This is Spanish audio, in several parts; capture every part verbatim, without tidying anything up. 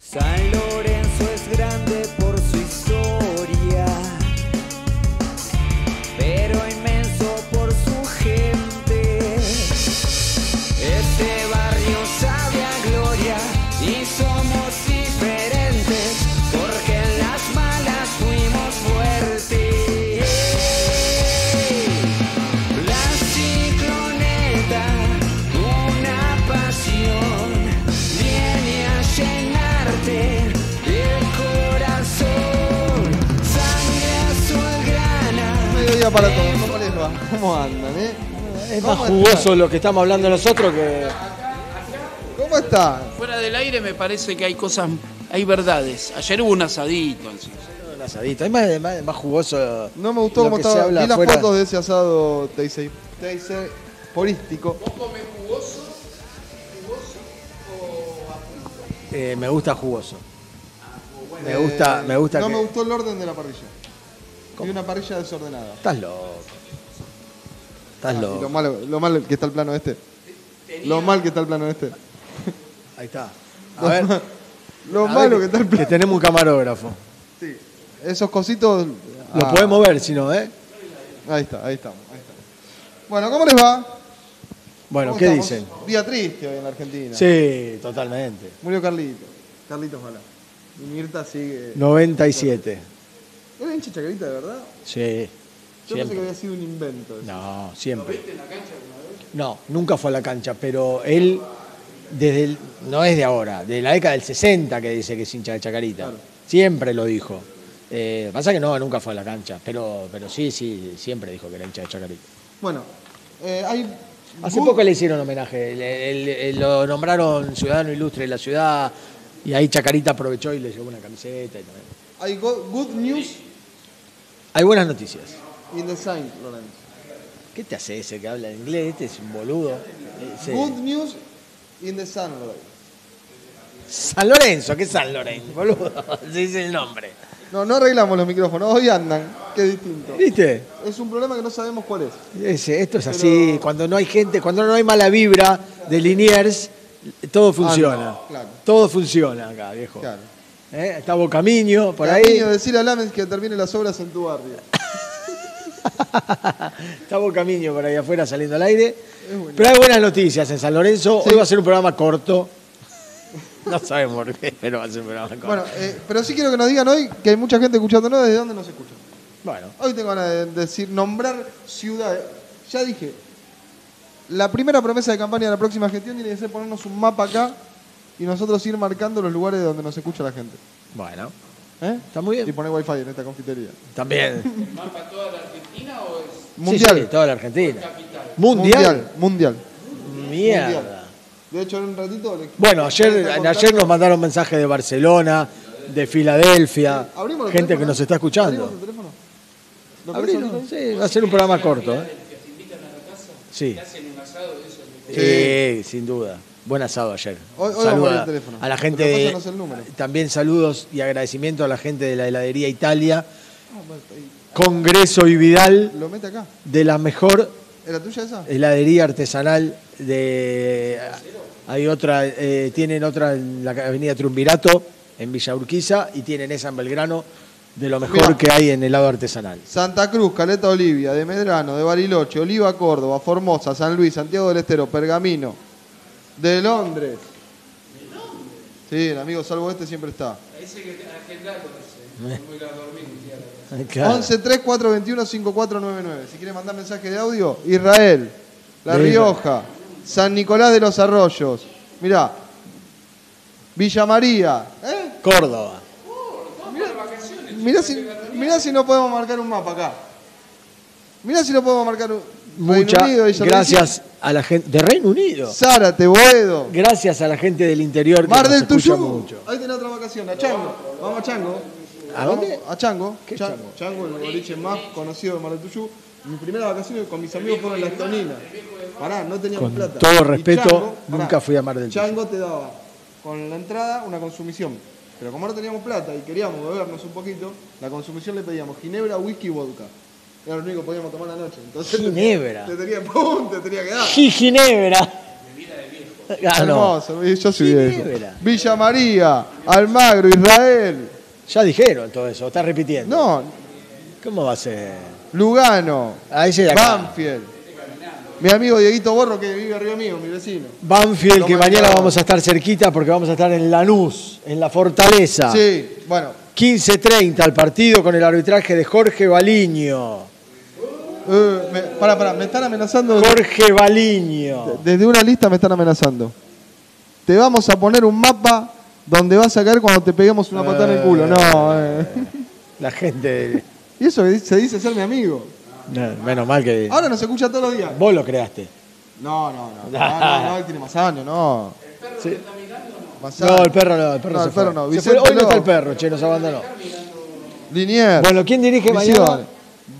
San Lorenzo es grande por su historia, pero inmenso por su gente. Este barrio sabe a gloria y somos diferentes, porque en las malas fuimos fuertes. La cicloneta, una pasión, viene a llenar el corazón, sangre azulgrana. Mediodía para todos, ¿cómo les va? ¿Cómo andan, eh? Es más jugoso lo que estamos hablando nosotros que... ¿Cómo está? Fuera del aire me parece que hay cosas, hay verdades. Ayer hubo un asadito, así. Un asadito, es más, más, más jugoso. No me gustó cómo estaba, vi las fuera... fotos de ese asado teiseí, teise, polístico. ¿Vos comés jugoso? Eh, me gusta jugoso. Me gusta, eh, me gusta. No que... me gustó el orden de la parrilla. Y una parrilla desordenada. Estás loco. Estás ah, loco. Lo malo, lo mal que está el plano este. Tenía... Lo mal que está el plano este. Ahí está. A lo ver. Mal, lo a malo ver que, que está el plano. Que tenemos un camarógrafo. Sí. Esos cositos. Ah. Los podemos ver, si no, ¿eh? Ahí está, ahí estamos. Ahí está. Bueno, ¿cómo les va? Bueno, ¿qué estamos? Dicen? Día triste hoy en la Argentina. Sí, totalmente. Murió Carlito. Carlitos Balá. Y Mirta sigue... noventa y siete. ¿Era hincha Chacarita, de verdad? Sí. Yo siempre pensé que había sido un invento. Eso. No, siempre. ¿Lo viste en la cancha alguna vez? No, nunca fue a la cancha, pero él, desde el, no es de ahora, de la década del sesenta que dice que es hincha de Chacarita. Claro. Siempre lo dijo. Eh, pasa que no, nunca fue a la cancha, pero, pero sí, sí, siempre dijo que era hincha de Chacarita. Bueno, eh, hay... Hace poco le hicieron homenaje, le, le, le, lo nombraron ciudadano ilustre de la ciudad y ahí Chacarita aprovechó y le llevó una camiseta. Y también. Hay good news. Hay buenas noticias. In the San Lorenzo. ¿Qué te hace ese que habla de inglés? Este es un boludo. Ese. Good news in the San Lorenzo. San Lorenzo, ¿qué es San Lorenzo, boludo? Se dice el nombre. No, no arreglamos los micrófonos, hoy andan, qué distinto. ¿Viste? Es un problema que no sabemos cuál es. Ese, esto es pero... así, cuando no hay gente, cuando no hay mala vibra de Liniers, todo funciona. Ah, no, claro. Todo funciona acá, viejo. Claro. ¿Eh? Está Bocamiño, por Camiño, ahí. Bocamiño, decirle a Lames que termine las obras en tu barrio. Está Bocamiño por ahí afuera saliendo al aire. Pero hay buenas noticias en San Lorenzo, sí. Hoy va a ser un programa corto. No sabemos por qué, pero va a ser un programa corto. Bueno, eh, pero sí quiero que nos digan hoy que hay mucha gente escuchándonos, ¿desde dónde nos escuchan? Bueno. Hoy tengo ganas de decir, nombrar ciudades. Ya dije, la primera promesa de campaña de la próxima gestión tiene que ser ponernos un mapa acá y nosotros ir marcando los lugares donde nos escucha la gente. Bueno. ¿Eh? Está muy bien. Y poner wifi en esta confitería. También. ¿El mapa toda la Argentina o es...? Mundial. Sí, sí, toda la Argentina. Mundial. Mundial. Mundial. Mierda. De hecho, en un ratito... Bueno, ayer, ayer nos mandaron mensajes de Barcelona, de Filadelfia, gente que nos está escuchando. ¿Abrimos el teléfono? ¿Abrimos? Sí, va a ser un programa corto. ¿Eh? Sí. ¿Te hacen un asado de eso? Sí, sin duda. Buen asado ayer. Saludos a la gente de... También saludos y agradecimiento a la gente de la heladería Italia. Congreso y Vidal. Lo mete acá. De la mejor... ¿Es la tuya esa? Heladería artesanal de... Hay otra, eh, tienen otra en la avenida Triunvirato, en Villa Urquiza, y tienen esa en Belgrano, de lo mejor. Mirá, que hay en helado artesanal. Santa Cruz, Caleta Olivia, de Medrano, de Bariloche, Oliva Córdoba, Formosa, San Luis, Santiago del Estero, Pergamino, de Londres. ¿De Londres? Sí, el amigo Salvo este siempre está. Ese que agenda con ese, muy dormir. Claro. once tres cuatro veintiuno cincuenta y cuatro noventa y nueve. Si quieren mandar mensaje de audio, Israel, La Rioja, San Nicolás de los Arroyos, mirá, Villa María, ¿eh? Córdoba. Oh, mirá, mirá, si, mirá si no podemos marcar un mapa acá. Mirá si no podemos marcar un... Muchas gracias a la gente de Reino Unido. Zárate, Boedo. Gracias a la gente del interior que Mar del Tuyú. Ahí tenés otra vacación, a Chango. Vamos a Chango. ¿A dónde? A Chango. ¿Qué Chango? Chango, el boliche más conocido de Mar del Tuyú. Mis primeras vacaciones con mis amigos fueron las Toninas. Pará, no teníamos plata. Con todo respeto, Chango, nunca pará, fui a Mar del Tuyú. Chango te daba con la entrada una consumición. Pero como no teníamos plata y queríamos bebernos un poquito, la consumición le pedíamos ginebra, whisky y vodka. Era lo único que podíamos tomar la noche. Entonces, ginebra. Te tenía, ¡pum! Te tenía que dar. ¡Ginebra! Bebida de viejo. Ah, hermoso, no. Yo soy de Villa María, Almagro, Israel. Ya dijeron todo eso, está repitiendo. No. ¿Cómo va a ser? Lugano, ahí se Banfield. Mi amigo Dieguito Borro que vive arriba mío, mi vecino. Banfield, que mañana vamos a estar cerquita porque vamos a estar en Lanús, en la Fortaleza. Sí, bueno. quince treinta al partido con el arbitraje de Jorge Baliño. Uh, me, pará, pará, me están amenazando. Jorge Baliño. Desde una lista me están amenazando. Te vamos a poner un mapa donde vas a caer cuando te peguemos una patada uh, en el culo. No, eh. La gente. Y eso que se dice ser mi amigo. No, menos mal que. Ahora nos escucha todos los días. Vos lo creaste. No, no, no. No, no, no, él tiene más años, no. ¿El perro sí. está mirando, no? Más años. No, el perro no, el perro no. El perro no. Vicente, hoy no está el perro, che, nos abandonó. Liniers. Bueno, ¿quién dirige Vicente? Mañana?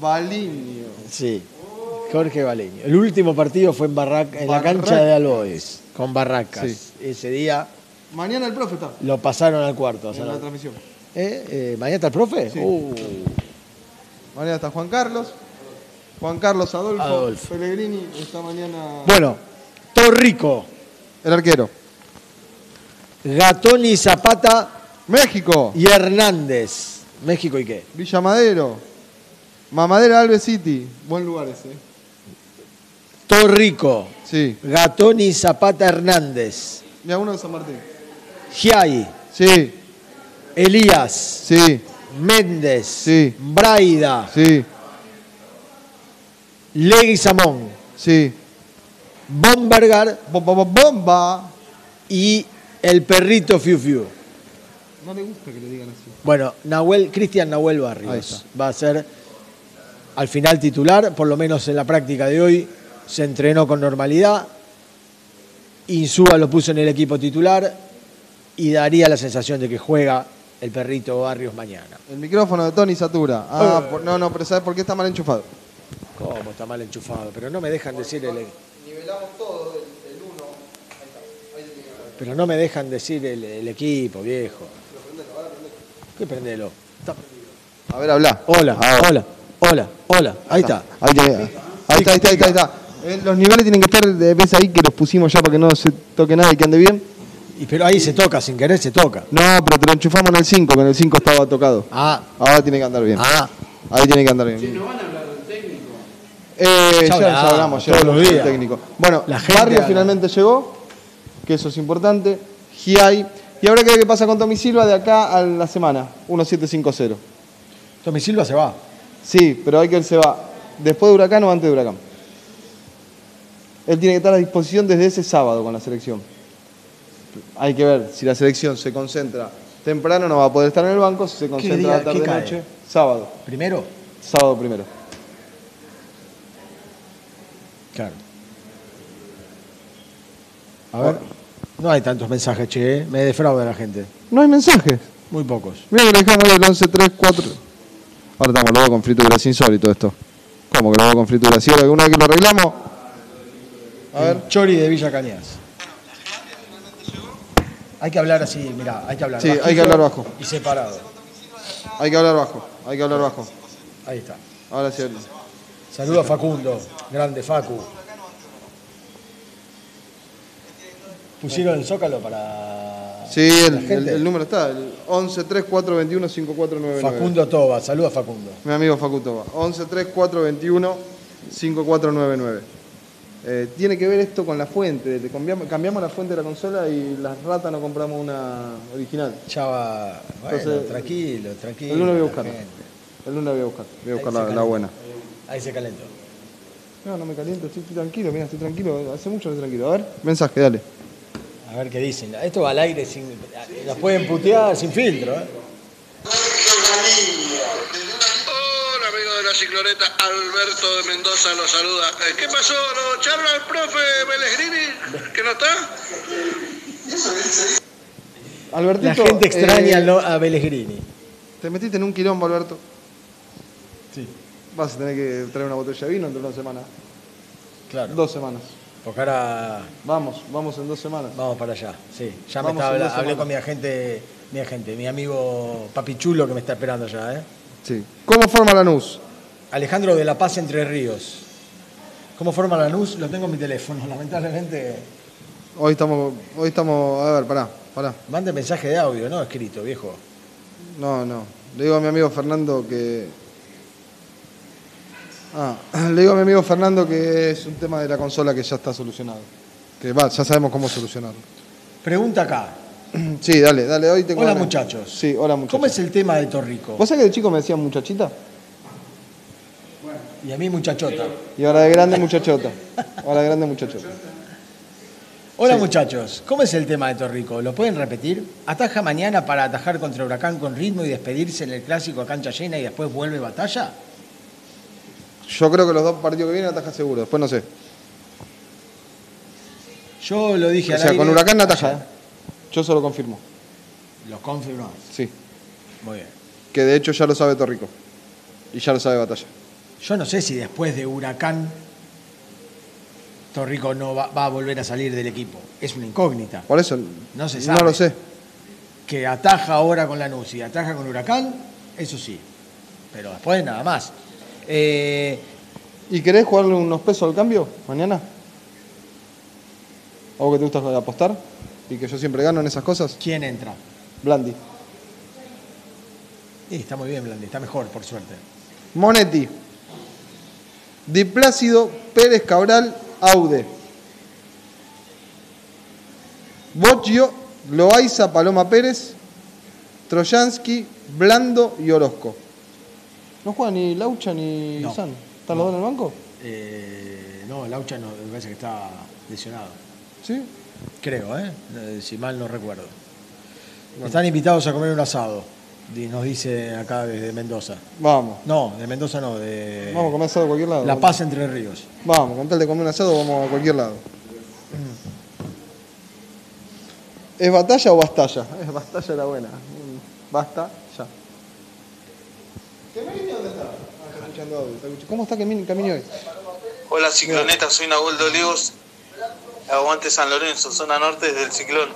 Baliño. Sí, Jorge Baliño. El último partido fue en, Barraca, en la cancha de Albois, con Barracas. Sí. Ese día. Mañana el profe está. Lo pasaron al cuarto. En la no. transmisión. ¿Eh? Eh, ¿Mañana está el profe? Sí. Uh. Mañana está Juan Carlos. Juan Carlos Adolfo. Adolfo. Pellegrini está mañana. Bueno, Torrico. El arquero. Gatoni, Zapata. México. Y Hernández. ¿México y qué? Villa Madero. Mamadera, Alves City. Buen lugar ese. Torrico. Sí. Gatoni, Zapata, Hernández. Y a uno de San Martín. Giai. Sí. Elías. Sí. Méndez. Sí. Braida. Sí. Leguizamón. Sí. Bombergar. Bomba, bomba. Y el perrito Fiu Fiu. No le gusta que le digan así. Bueno, Nahuel, Cristian Nahuel Barrios va a ser... Al final titular, por lo menos en la práctica de hoy, se entrenó con normalidad. Insúa lo puso en el equipo titular y daría la sensación de que juega el perrito Barrios mañana. El micrófono de Tony satura. Ah, uh, por, no, no, pero ¿sabes por qué está mal enchufado? ¿Cómo está mal enchufado? Pero no me dejan por, decir el... Nivelamos todo, el, el uno. Ahí está. Ahí está. Pero no me dejan decir el, el equipo, viejo. Pero prendelo, ahora prendelo. ¿Qué prendelo? Está prendido. A ver, habla. Hola, ahora. Hola. Hola, hola, ahí está. Ahí está, ahí está, ahí está, ahí está, ahí está. Eh, los niveles tienen que estar, ves ahí que los pusimos ya para que no se toque nada y que ande bien. Y, pero ahí se toca, sin querer se toca. No, pero te lo enchufamos en el cinco, que en el cinco estaba tocado. Ah. Ahora tiene que andar bien. Ah. Ahí tiene que andar bien. Si no van a hablar del técnico. Eh, ya, ya nos hablamos, ya hablamos del técnico. Bueno, Barrios finalmente llegó, que eso es importante. Giai. Y ahora qué pasa con Tommy Silva de acá a la semana, mil setecientos cincuenta. Tommy Silva se va. Sí, pero hay que él se va después de Huracán o antes de Huracán. Él tiene que estar a disposición desde ese sábado con la selección. Hay que ver si la selección se concentra temprano, no va a poder estar en el banco. Si se concentra tarde noche, sábado. ¿Primero? Sábado primero. Claro. A ver. No hay tantos mensajes, che. Me defrauda la gente. No hay mensajes. Muy pocos. Mira que le dejamos el once tres cuatro. Ahora estamos luego con fritura sin sol y todo esto. ¿Cómo que luego con fritura sin sol? Una vez que lo arreglamos. A ver. El Chori de Villa Cañas. Hay que hablar así, mirá, hay que hablar. Sí, hay que hablar bajo. Y separado. Hay que hablar bajo, hay que hablar bajo. Ahí está. Ahora sí. Saludos a Facundo, grande Facu. ¿Pusieron el zócalo para...? Sí, el, el, el número está, el once tres cuatro veintiuno cincuenta y cuatro noventa y nueve. Facundo Toba, saluda a Facundo. Mi amigo Facundo Toba, once tres cuatro veintiuno cincuenta y cuatro noventa y nueve. Eh, tiene que ver esto con la fuente, cambiamos, cambiamos la fuente de la consola y las ratas no compramos una original. Ya va, bueno, entonces, tranquilo, tranquilo. El lunes voy a buscar, el lunes voy a buscar, voy a buscar la, la buena. Ahí se calentó. No, no me caliento, estoy, estoy tranquilo, mira, estoy tranquilo, hace mucho que estoy tranquilo. A ver, mensaje, dale. A ver qué dicen. Esto va al aire sin... Sí, las pueden putear sin filtro, ¿eh? Hola, amigo de la cicloneta, Alberto de Mendoza los saluda. ¿Qué pasó? ¿No charla el profe Pellegrini? ¿Que no está? Albertito, la gente extraña eh, a Pellegrini. Te metiste en un quilombo, Alberto. Sí. Vas a tener que traer una botella de vino entre una semana. Claro. Dos semanas. Porque ahora... Vamos, vamos en dos semanas. Vamos para allá, sí. Ya me estaba, hablé semanas. con mi agente, mi agente, mi amigo Papichulo que me está esperando allá, ¿eh? Sí. ¿Cómo forma Lanús? Alejandro de La Paz, Entre Ríos. ¿Cómo forma Lanús? Lo tengo en mi teléfono, lamentablemente. Hoy estamos, hoy estamos, a ver, pará, pará. Mande mensaje de audio, no escrito, viejo. No, no. Le digo a mi amigo Fernando que... Ah, le digo a mi amigo Fernando que es un tema de la consola que ya está solucionado. Que va, ya sabemos cómo solucionarlo. Pregunta acá. Sí, dale, dale. Hoy tengo hola, una... muchachos. Sí, hola, muchachos. ¿Cómo es el tema de Torrico? ¿Vos sabés que de chico me decían muchachita? Bueno. Y a mí muchachota. Y ahora de grande muchachota. Ahora de grande muchachota. Hola sí. Muchachos, ¿cómo es el tema de Torrico? ¿Lo pueden repetir? Ataja mañana para atajar contra Huracán con ritmo y despedirse en el clásico a cancha llena y después vuelve Batalla. Yo creo que los dos partidos que vienen ataja seguro, después no sé. Yo lo dije al aire. O sea, con Huracán ataja. Yo se lo confirmo. ¿Lo confirmó? Sí. Muy bien. Que de hecho ya lo sabe Torrico. Y ya lo sabe Batalla. Yo no sé si después de Huracán... Torrico no va, va a volver a salir del equipo. Es una incógnita. Por eso no se sabe. No lo sé. Que ataja ahora con Lanús y ataja con Huracán, eso sí. Pero después nada más. Eh... ¿Y querés jugarle unos pesos al cambio mañana? ¿Algo que te gusta apostar? ¿Y que yo siempre gano en esas cosas? ¿Quién entra? Blandi. Sí, está muy bien Blandi, está mejor por suerte. Monetti. Di Plácido, Pérez, Cabral... Aude, Boggio, Loaiza, Paloma Pérez, Troyansky, Blando y Orozco. ¿No juega ni Laucha ni no, San? ¿Están no. los dos en el banco? Eh, no, Laucha no, me parece que está lesionado. ¿Sí? Creo, ¿eh? Si mal no recuerdo. Bueno. Están invitados a comer un asado, nos dice acá desde Mendoza. Vamos. No, de Mendoza no, de... Vamos a comer asado a cualquier lado. La Paz, Entre Ríos. Vamos, con tal de comer un asado vamos a cualquier lado. ¿Es Batalla o Bastalla? Es Bastalla la buena. Basta, ya. ¿Camini dónde está? Ah, está escuchando audio. ¿Cómo está Camini hoy? Hola, cicloneta, soy Nahuel Dolivos. Aguante San Lorenzo, zona norte del ciclón.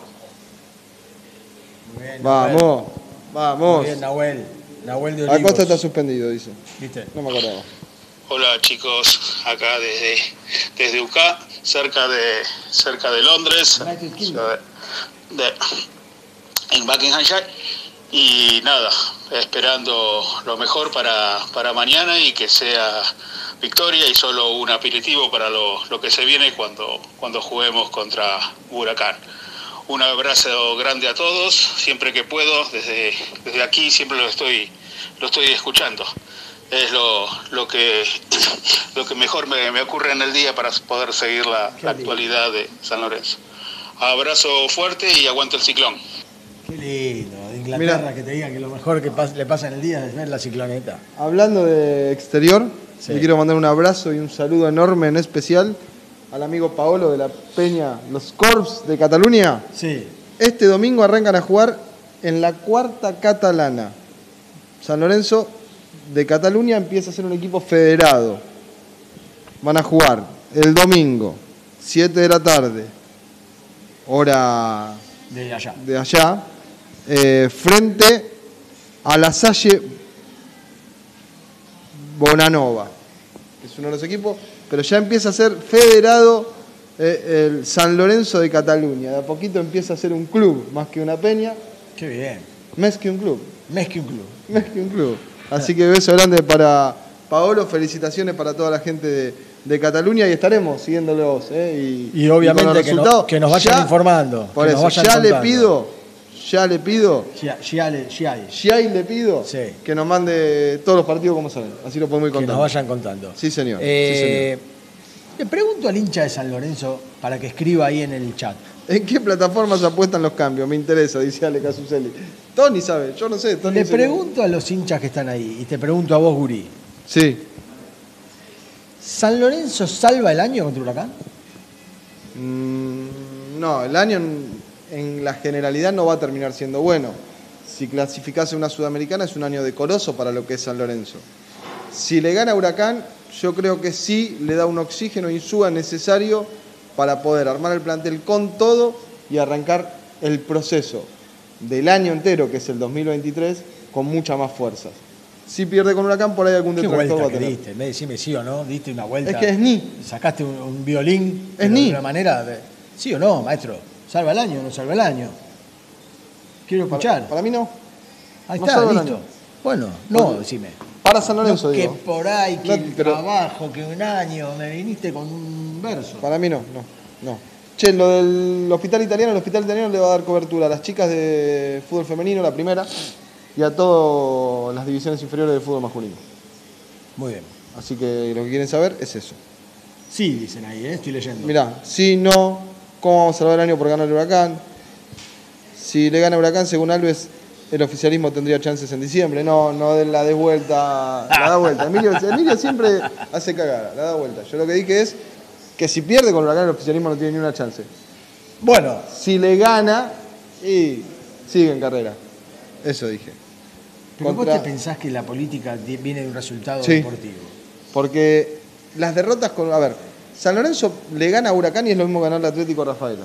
Muy bien, vamos. Vamos. Muy bien, Nahuel. Nahuel de Olivos. Acosta está suspendido, dice. ¿Viste? No me acordaba. Hola chicos, acá desde, desde U C A, cerca de, cerca de Londres, de, de, en Buckinghamshire. Y nada, esperando lo mejor para, para mañana y que sea victoria y solo un aperitivo para lo, lo que se viene cuando, cuando juguemos contra Huracán. Un abrazo grande a todos, siempre que puedo, desde, desde aquí siempre lo estoy, lo estoy escuchando. Es lo, lo, que, lo que mejor me, me ocurre en el día para poder seguir la, la actualidad de San Lorenzo. Abrazo fuerte y aguanto el ciclón. Qué lindo, de Inglaterra. Mirá, que te digan que lo mejor que pas, le pasa en el día es ver la cicloneta. Hablando de exterior, sí. Le quiero mandar un abrazo y un saludo enorme en especial al amigo Paolo de la Peña, los Corps de Cataluña. Sí. Este domingo arrancan a jugar en la cuarta catalana. San Lorenzo de Cataluña empieza a ser un equipo federado. Van a jugar el domingo, siete de la tarde, hora de allá, de allá eh, frente a la Salle Bonanova, que es uno de los equipos... Pero ya empieza a ser federado eh, el San Lorenzo de Cataluña. De a poquito empieza a ser un club, más que una peña. Qué bien. Más que un club. Más que un club. Más que un club. Así que beso grande para Paolo, felicitaciones para toda la gente de, de Cataluña y estaremos siguiéndolos. Eh, y, y obviamente y que, no, que nos vayan ya, informando. Por eso, ya contando. le pido, ya le pido. Giai le pido sí. que nos mande todos los partidos como saben. Así lo podemos ir contando. Que nos vayan contando. Sí, señor. Eh, sí, señor. Le pregunto al hincha de San Lorenzo para que escriba ahí en el chat. ¿En qué plataformas apuestan los cambios? Me interesa, dice Ale Casuselli. Tony sabe, yo no sé. Tony le pregunto sabe. a los hinchas que están ahí y te pregunto a vos, Gurí. Sí. ¿San Lorenzo salva el año contra Huracán? Mm, no, el año... en la generalidad no va a terminar siendo bueno. Si clasificase una sudamericana es un año decoroso para lo que es San Lorenzo. Si le gana Huracán, yo creo que sí le da un oxígeno Insúa necesario para poder armar el plantel con todo y arrancar el proceso del año entero, que es el dos mil veintitrés, con mucha más fuerza. Si pierde con Huracán, por ahí algún detractor va a tener. Diste, me decime sí o no, diste una vuelta. Es que es ni. Sacaste un, un violín es de ni. Alguna manera... De... ¿Sí o no, maestro? ¿Salva el año o no salva el año? Quiero escuchar. Para, para mí no. Ahí no está, listo. Bueno, no, bueno, decime. Para San Lorenzo, no, digo. Que por ahí, que no, pero... abajo, que un año, me viniste con un verso. Para mí no, no, no. Che, lo del hospital italiano, el hospital italiano le va a dar cobertura a las chicas de fútbol femenino, la primera, y a todas las divisiones inferiores del fútbol masculino. Muy bien. Así que lo que quieren saber es eso. Sí, dicen ahí, ¿eh? Estoy leyendo. Mirá, si no, ¿cómo vamos a salvar el año por ganar el Huracán? Si le gana Huracán, según Alves, el oficialismo tendría chances en diciembre. No, no de la desvuelta. La da vuelta. Emilio, Emilio siempre hace cagada, la da vuelta. Yo lo que dije es que si pierde con Huracán, el oficialismo no tiene ni una chance. Bueno. Si le gana, y sigue en carrera. Eso dije. ¿Pero Contra... vos te pensás que la política viene de un resultado sí, deportivo? Porque las derrotas con... A ver, San Lorenzo le gana a Huracán y es lo mismo ganar al Atlético de Rafaela.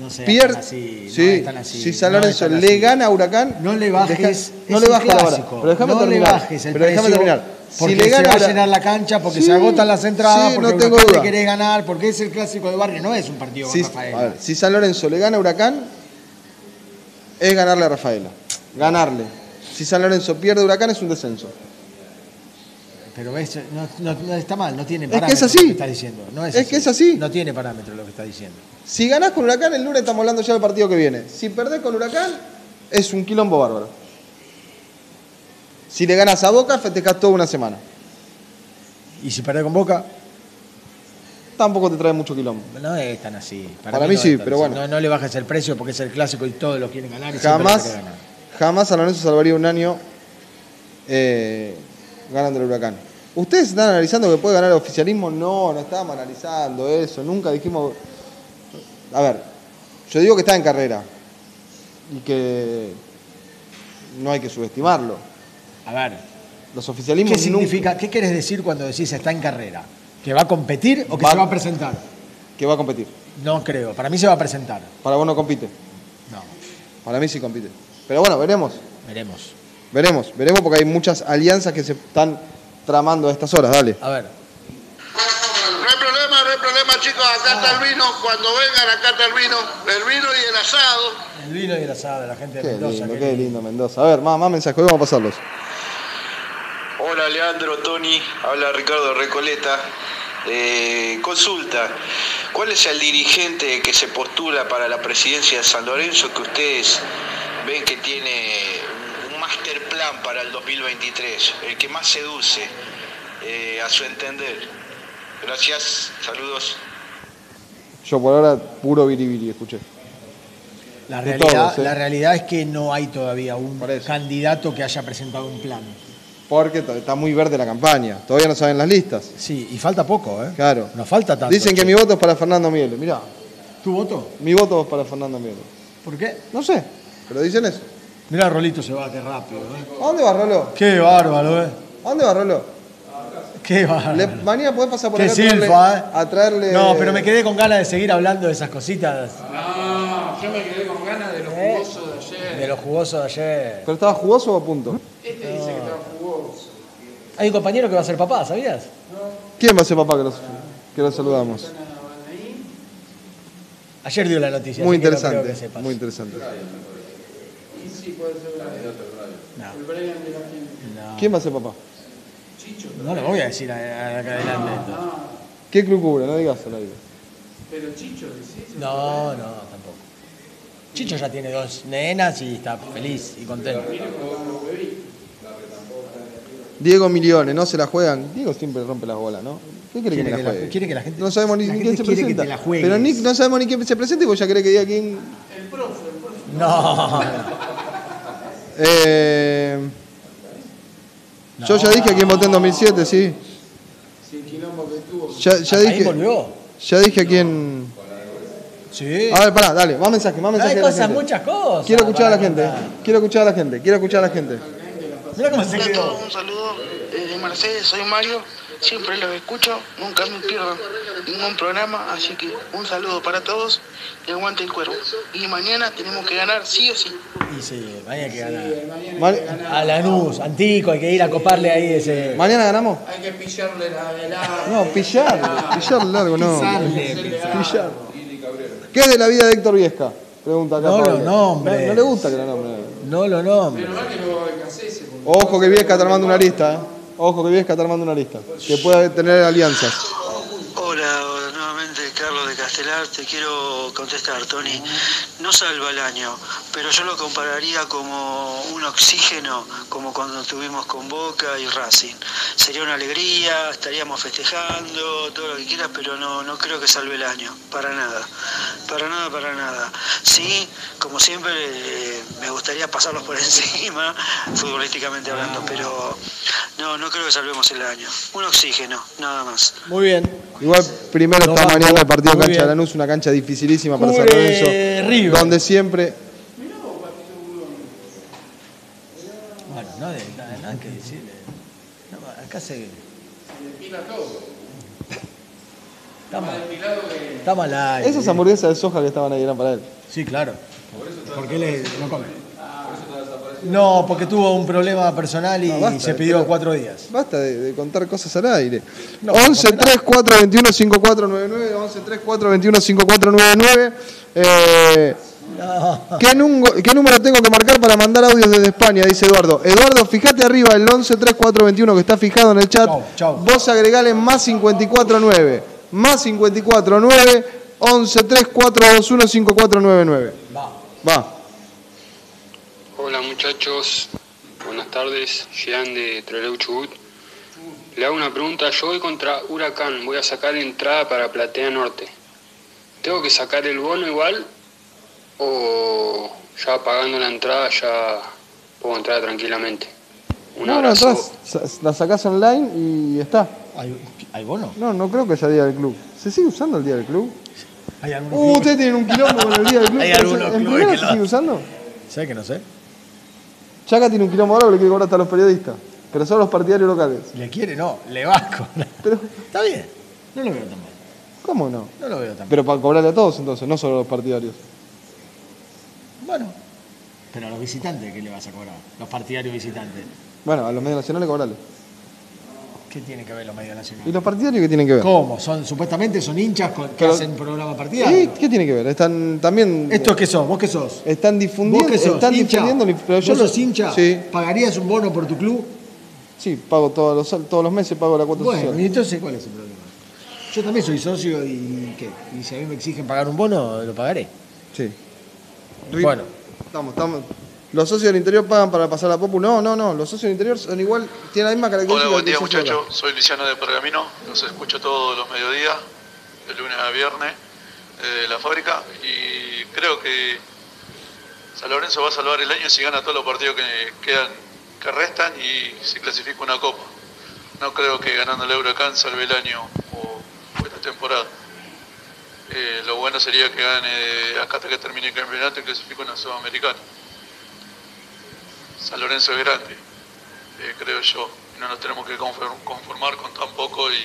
No sé, Pier... así, sí, no están así. Si San Lorenzo no le gana a Huracán, no le bajes, deja, es no le bajes ahora. Pero déjame no terminar. Le bajes el pero déjame terminar. Porque si le gana, se va a llenar la cancha, porque sí, se agotan las entradas, sí, porque no tengo duda. Le querés ganar, porque es el clásico de barrio, no es un partido sí, con Rafaela. A ver, si San Lorenzo le gana a Huracán, es ganarle a Rafaela. Ganarle. Si San Lorenzo pierde Huracán, es un descenso. Pero eso no, no, no está mal, no tiene parámetros. Es que es así. Lo que está diciendo. No es, es así. Que es así. No tiene parámetros lo que está diciendo. Si ganás con Huracán, el lunes estamos hablando ya del partido que viene. Si perdés con Huracán, es un quilombo bárbaro. Si le ganas a Boca, festejás toda una semana. ¿Y si perdés con Boca? Tampoco te trae mucho quilombo. No es tan así. Para, Para mí, mí no sí, pero así. Bueno. No, no le bajes el precio porque es el clásico y todos lo quieren ganar. Y jamás, quieren ganar. jamás San Lorenzo salvaría un año eh, ganando el Huracán. ¿Ustedes están analizando que puede ganar el oficialismo? No, no estábamos analizando eso. Nunca dijimos... A ver, yo digo que está en carrera y que no hay que subestimarlo. A ver, los oficialismos... ¿Qué significa? Nunca... ¿Qué querés decir cuando decís está en carrera? ¿Que va a competir o que va... se va a presentar? Que va a competir. No creo, para mí se va a presentar. Para vos no compite. No. Para mí sí compite. Pero bueno, veremos. Veremos. Veremos, veremos porque hay muchas alianzas que se están tramando a estas horas, dale. A ver. No hay problema, chicos, acá ah. está el vino, cuando vengan acá está el vino, el vino y el asado. El vino y el asado, la gente de qué Mendoza. Lindo, qué lindo, lindo Mendoza. A ver, más, más mensajes, vamos a pasarlos. Hola Leandro, Tony, habla Ricardo Recoleta. Eh, consulta, ¿cuál es el dirigente que se postula para la presidencia de San Lorenzo que ustedes ven que tiene un master plan para el dos mil veintitrés? El que más seduce, eh, a su entender. Gracias, saludos. Yo por ahora puro biribiri escuché. La realidad, todos, ¿eh? La realidad es que no hay todavía un candidato que haya presentado un plan. Porque está muy verde la campaña, todavía no saben las listas. Sí, y falta poco, ¿eh? Claro. Nos falta tanto. Dicen que mi voto es para Fernando Mieles, mirá. ¿Tu voto? Mi voto es para Fernando Mieles. ¿Por qué? No sé, pero dicen eso. Mirá, Rolito se va, qué rápido, ¿eh? ¿A dónde va, Rolo? Qué bárbaro, ¿eh? ¿A dónde va, Rolo? Qué le, mañana podés pasar por acá Silva, a, traerle, eh. a traerle... No, pero me quedé con ganas de seguir hablando de esas cositas. No, yo me quedé con ganas de los ¿Eh? jugosos de ayer. De los jugosos de ayer. ¿Pero estaba jugoso o a punto? Este no. dice que estaba jugoso. Hay un compañero que va a ser papá, ¿sabías? No. ¿Quién va a ser papá que los, que los saludamos? Ayer dio la noticia. Muy interesante, que no que muy interesante. Y sí puede ser el Brian de la gente. ¿Quién va a ser papá? No lo voy a decir acá adelante. No, no. ¿Qué club cubre? No digas al aire. Pero Chicho, decís. No, no, tampoco. Chicho ya tiene dos nenas y está feliz y contento. Diego Milione, ¿no se la juegan? Diego siempre rompe las bolas, ¿no? ¿Qué quiere, quiere que, que la juegue? Quiere que la gente. No sabemos ni quién se presenta. La Pero Nick, no sabemos ni quién se presenta y vos ya querés que diga quién. El profe, el profe. No. eh. No. Yo ya dije a quién voté en dos mil siete, sí. Sí, quilombo que tuvo. Ya, ya dije. Ahí volvió. Ya dije a quién. Sí. A ver, pará, dale, más mensaje, más mensaje. Hay cosas, muchas cosas. Quiero escuchar a la gente, quiero escuchar a la gente, quiero escuchar a la gente. Mira cómo se quedó. Un saludo desde Mercedes, soy Mario. siempre los escucho, nunca me pierdo ningún programa, así que un saludo para todos y aguante el cuero. Y mañana tenemos que ganar sí o sí. Y sí, mañana hay que ganar. Sí, mañana hay que ganar. A Lanús, Antico, hay que ir a coparle ahí ese. ¿Mañana ganamos? Hay que pillarle la velada. No, pillar, pillar largo, no. Pisarle, pillar. ¿Qué es de la vida de Héctor Viesca? Pregunta acá. No lo nombres. No, no le gusta que lo nombre. No lo nombres. Pero más que lo casese. Ojo que Viesca está armando una lista, ¿eh? Ojo que Viesca está armando una lista, que pueda tener alianzas. Hola, nuevamente Carlos de Castelar, te quiero contestar, Tony. No salva el año, pero yo lo compararía como un oxígeno, como cuando estuvimos con Boca y Racing. Sería una alegría, estaríamos festejando, todo lo que quieras, pero no, no creo que salve el año, para nada, para nada, para nada. Sí, como siempre, eh, me gustaría pasarlos por encima, futbolísticamente hablando, pero... No, no creo que salvemos el año. Un oxígeno, nada más. Muy bien. Igual primero no, está no, mañana el partido en cancha bien. de Lanús, una cancha dificilísima Cure para San Lorenzo. River. Donde siempre... Mirá vos, partido. Bueno, no hay nada que decirle. No, acá se... Se despila todo. Está mal. Está mal aire. Esas hamburguesas de soja que estaban ahí eran para él. Sí, claro. Por eso porque él no come. Por eso está desaparecido. No, porque tuvo un problema personal y, no, basta, y se pidió cuatro días. Basta de, de contar cosas al aire. No, once tres cuatro veintiuno cincuenta y cuatro noventa y nueve, once tres cuatro veintiuno cincuenta y cuatro noventa y nueve. Eh, no. ¿qué, num ¿Qué número tengo que marcar para mandar audios desde España? Dice Eduardo. Eduardo, fíjate arriba el once tres cuatro veintiuno que está fijado en el chat. Chau, chau. Vos agregale más cincuenta y cuatro nueve. Más cincuenta y cuatro nueve, once tres cuatro veintiuno cincuenta y cuatro noventa y nueve. Va. Va. Hola muchachos, buenas tardes, Jean de Trelew Chubut. Le hago una pregunta, yo voy contra Huracán, voy a sacar entrada para Platea Norte. ¿Tengo que sacar el bono igual o ya pagando la entrada ya puedo entrar tranquilamente? Un abrazo. No, no, la sacás online y está. ¿Hay bono? No, no creo que haya día del club. ¿Se sigue usando el día del club? ¿Hay uh, club? Ustedes tienen un quilombo con el día del club. ¿Hay algunos clubes que se sigue lo... usando? ¿Sabes que no sé? Chaca tiene un quilombo ahora que le quiere cobrar hasta los periodistas. Pero son los partidarios locales. ¿Le quiere? No, le va a cobrar. Pero... Está bien. No lo veo tan mal. ¿Cómo no? No lo veo tan mal. Pero para cobrarle a todos entonces, no solo a los partidarios. Bueno. Pero a los visitantes, ¿qué le vas a cobrar? Los partidarios visitantes. Bueno, a los medios nacionales cobrarle. ¿Qué tienen que ver los medios nacionales? ¿Y los partidarios qué tienen que ver? ¿Cómo? Son, supuestamente son hinchas con, que Pero, hacen programa partidario. ¿Y qué tiene que ver? Están también... ¿Estos qué sos? ¿Vos qué sos? Están difundiendo... ¿Vos qué sos? Están ¿Hincha? Difundiendo... Pero yo ¿Vos sos hincha? Sí. ¿Pagarías un bono por tu club? Sí, pago todos los, todos los meses, pago la cuota bueno, social. Bueno, ¿y entonces cuál es el problema? Yo también soy socio y... ¿qué? Y si a mí me exigen pagar un bono, lo pagaré. Sí. Bueno. Estamos, estamos... ¿Los socios del interior pagan para pasar la Popu? No, no, no. Los socios del interior son igual, tienen la misma característica. Hola, buen día muchachos. Soy Luciano de Pergamino. Los escucho todos los mediodías, de lunes a viernes, de eh, la fábrica. Y creo que San Lorenzo va a salvar el año si gana todos los partidos que quedan, que restan y si clasifica una copa. No creo que ganando el Huracán salve el año o, o esta temporada. Eh, lo bueno sería que gane acá hasta que termine el campeonato y clasifique una Sudamericana. San Lorenzo es grande, eh, creo yo, y no nos tenemos que conformar con tan poco y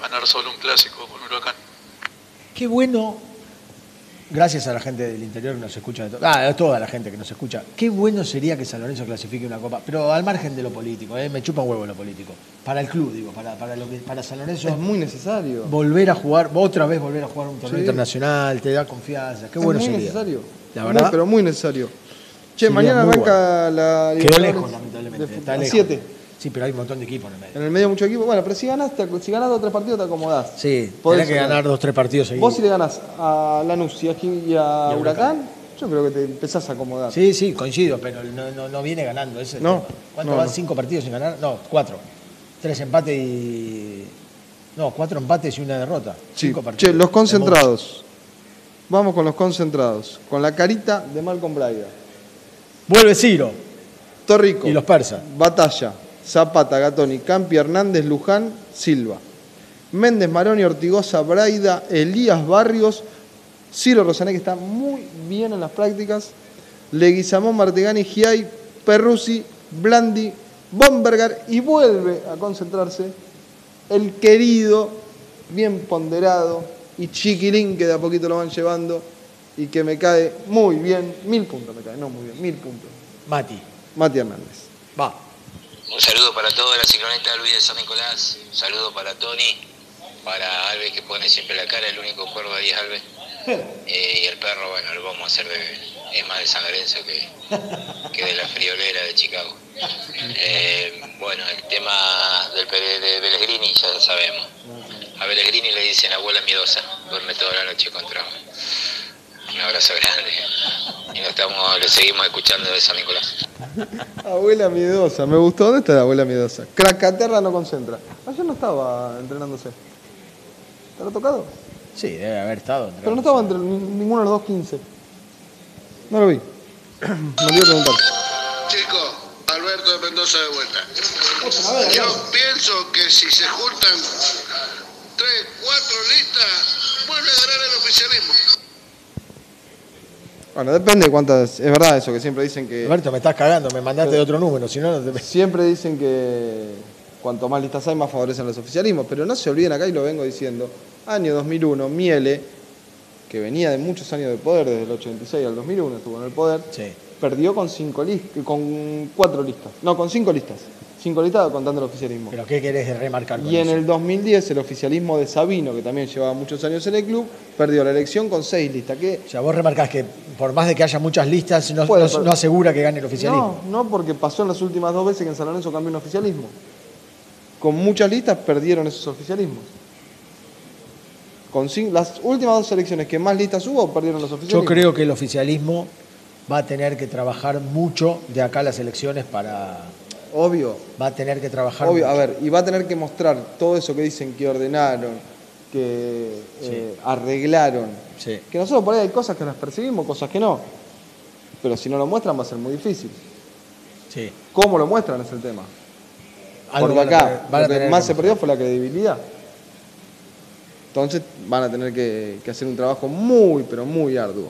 ganar solo un clásico con Huracán. Qué bueno, gracias a la gente del interior que nos escucha, de to ah, a toda la gente que nos escucha, qué bueno sería que San Lorenzo clasifique una copa, pero al margen de lo político, eh, me chupa un huevo lo político, para el club, digo, para, para, lo que, para San Lorenzo. Es muy necesario. Volver a jugar, otra vez volver a jugar un torneo sí. internacional, te da confianza, qué es bueno sería. Es muy necesario, la verdad. Muy, pero muy necesario. Che, sí, mañana arranca bueno. la... Quedó lejos, lamentablemente. Está lejos. siete. Sí, pero hay un montón de equipos en el medio. En el medio mucho equipo. Bueno, pero si ganas si ganás dos o tres partidos te acomodás. Sí, tenés que ganar dos o tres partidos seguidos. Vos si le ganás a Lanús y a, y a y Huracán, Huracán, yo creo que te empezás a acomodar. Sí, sí, coincido, pero no, no, no viene ganando. Ese no, ¿Cuánto no, van? No. ¿Cinco partidos sin ganar? No, cuatro. Tres empates y... No, cuatro empates y una derrota. Sí. Cinco partidos. Che, los concentrados. Vamos con los concentrados. Con la carita de Malcom Braida. Vuelve Ciro, Torrico y los persas. Batalla, Zapata, Gatoni, Campi, Hernández, Luján, Silva. Méndez, Maroni, Ortigoza, Braida, Elías, Barrios, Ciro Rosané, que está muy bien en las prácticas, Leguizamón, Martegani, Giai, Perrusi, Blandi, Bombergar, y vuelve a concentrarse el querido, bien ponderado y chiquilín, que de a poquito lo van llevando y que me cae muy bien. Mil puntos me cae, no muy bien, mil puntos. Mati. Mati Hernández. Va. Un saludo para toda la cicloneta de Luis de San Nicolás. Un saludo para Tony, para Alves, que pone siempre la cara, el único cuervo ahí es Alves. Eh, y el perro, bueno, lo vamos a hacer de, es más de San Lorenzo que, que de la friolera de Chicago. Eh, bueno, el tema del, de Pellegrini ya lo sabemos. A Pellegrini le dicen abuela miedosa, duerme toda la noche con trauma. Un abrazo grande. Y nos estamos, lo seguimos escuchando de San Nicolás. Abuela miedosa, me gustó. ¿Dónde está la abuela miedosa? Cracaterra no concentra. Ayer no estaba entrenándose. ¿Te lo ha tocado? Sí, debe haber estado. Pero no estaba entre ninguno de los dos quince. No lo vi. Me olvidé preguntar. Chicos, Alberto de Mendoza de vuelta. Otra, a ver, yo a pienso que si se juntan tres, cuatro listas, vuelve a ganar el oficialismo. Bueno, depende de cuántas. Es verdad eso que siempre dicen que. Alberto, me estás cagando, me mandaste pero de otro número, si no, no te. Siempre dicen que cuanto más listas hay, más favorecen los oficialismos. Pero no se olviden acá, y lo vengo diciendo. Año dos mil uno, Miele, que venía de muchos años de poder, desde el ochenta y seis al dos mil uno estuvo en el poder, sí. Perdió con cinco listas, con cuatro listas, no, con cinco listas, cinco listas contando el oficialismo. ¿Pero qué querés remarcar con Y eso? En el dos mil diez el oficialismo de Sabino, que también llevaba muchos años en el club, perdió la elección con seis listas. Que... O sea, vos remarcás que por más de que haya muchas listas, no, puede, no, pero... no asegura que gane el oficialismo. No, no, porque pasó en las últimas dos veces que en San Lorenzo cambió un oficialismo. Con muchas listas perdieron esos oficialismos. Con las últimas dos elecciones que más listas hubo, perdieron los oficialismos. Yo creo que el oficialismo va a tener que trabajar mucho de acá a las elecciones para... Obvio. Va a tener que trabajar Obvio, mucho. A ver, y va a tener que mostrar todo eso que dicen que ordenaron, que sí. eh, arreglaron. Sí. Que nosotros por ahí hay cosas que las percibimos, cosas que no. Pero si no lo muestran va a ser muy difícil. Sí. ¿Cómo lo muestran es el tema? Algo Porque acá, lo que más se perdió fue la credibilidad. Entonces van a tener que, que hacer un trabajo muy, pero muy arduo.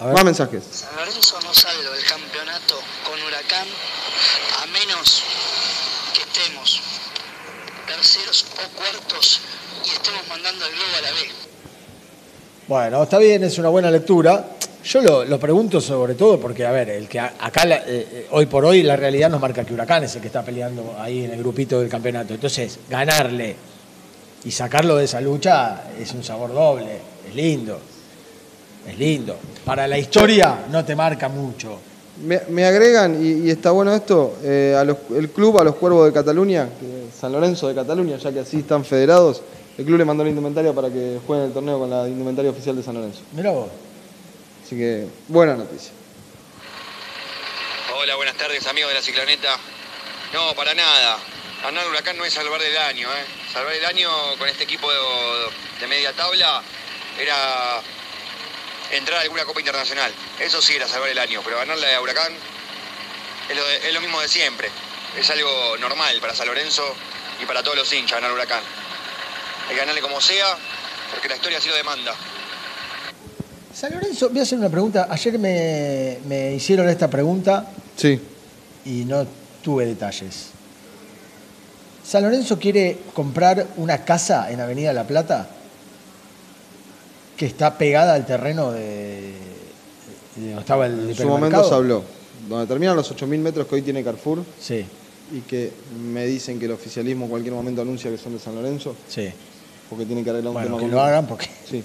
Más mensajes. San Lorenzo no salva el campeonato con Huracán a menos que estemos terceros o cuartos y estemos mandando el globo a la B. Bueno, está bien, es una buena lectura. Yo lo, lo pregunto sobre todo porque, a ver, el que acá la, eh, hoy por hoy la realidad nos marca que Huracán es el que está peleando ahí en el grupito del campeonato. Entonces, ganarle... Y sacarlo de esa lucha es un sabor doble, es lindo, es lindo. Para la historia no te marca mucho. Me, me agregan, y, y está bueno esto, eh, a los, el club a los Cuervos de Cataluña, que San Lorenzo de Cataluña, ya que así están federados, el club le mandó la indumentaria para que jueguen el torneo con la indumentaria oficial de San Lorenzo. Mirá vos. Así que, buena noticia. Hola, buenas tardes amigos de la cicloneta. No, para nada. Ganar Huracán no es salvar el año, ¿eh? Salvar el año con este equipo de, de media tabla era entrar a alguna Copa Internacional. Eso sí era salvar el año, pero ganarle a Huracán es lo, de, es lo mismo de siempre. Es algo normal para San Lorenzo y para todos los hinchas ganar Huracán. Hay que ganarle como sea, porque la historia sí lo demanda. San Lorenzo, voy a hacer una pregunta. Ayer me, me hicieron esta pregunta. Sí. Y no tuve detalles. ¿San Lorenzo quiere comprar una casa en Avenida La Plata que está pegada al terreno de, de donde estaba el hipermercado? En su momento se habló, donde terminan los ocho mil metros que hoy tiene Carrefour, sí. Y que me dicen que el oficialismo en cualquier momento anuncia que son de San Lorenzo, sí. Porque tienen que arreglar un bueno, tema que común. Lo hagan porque... Sí.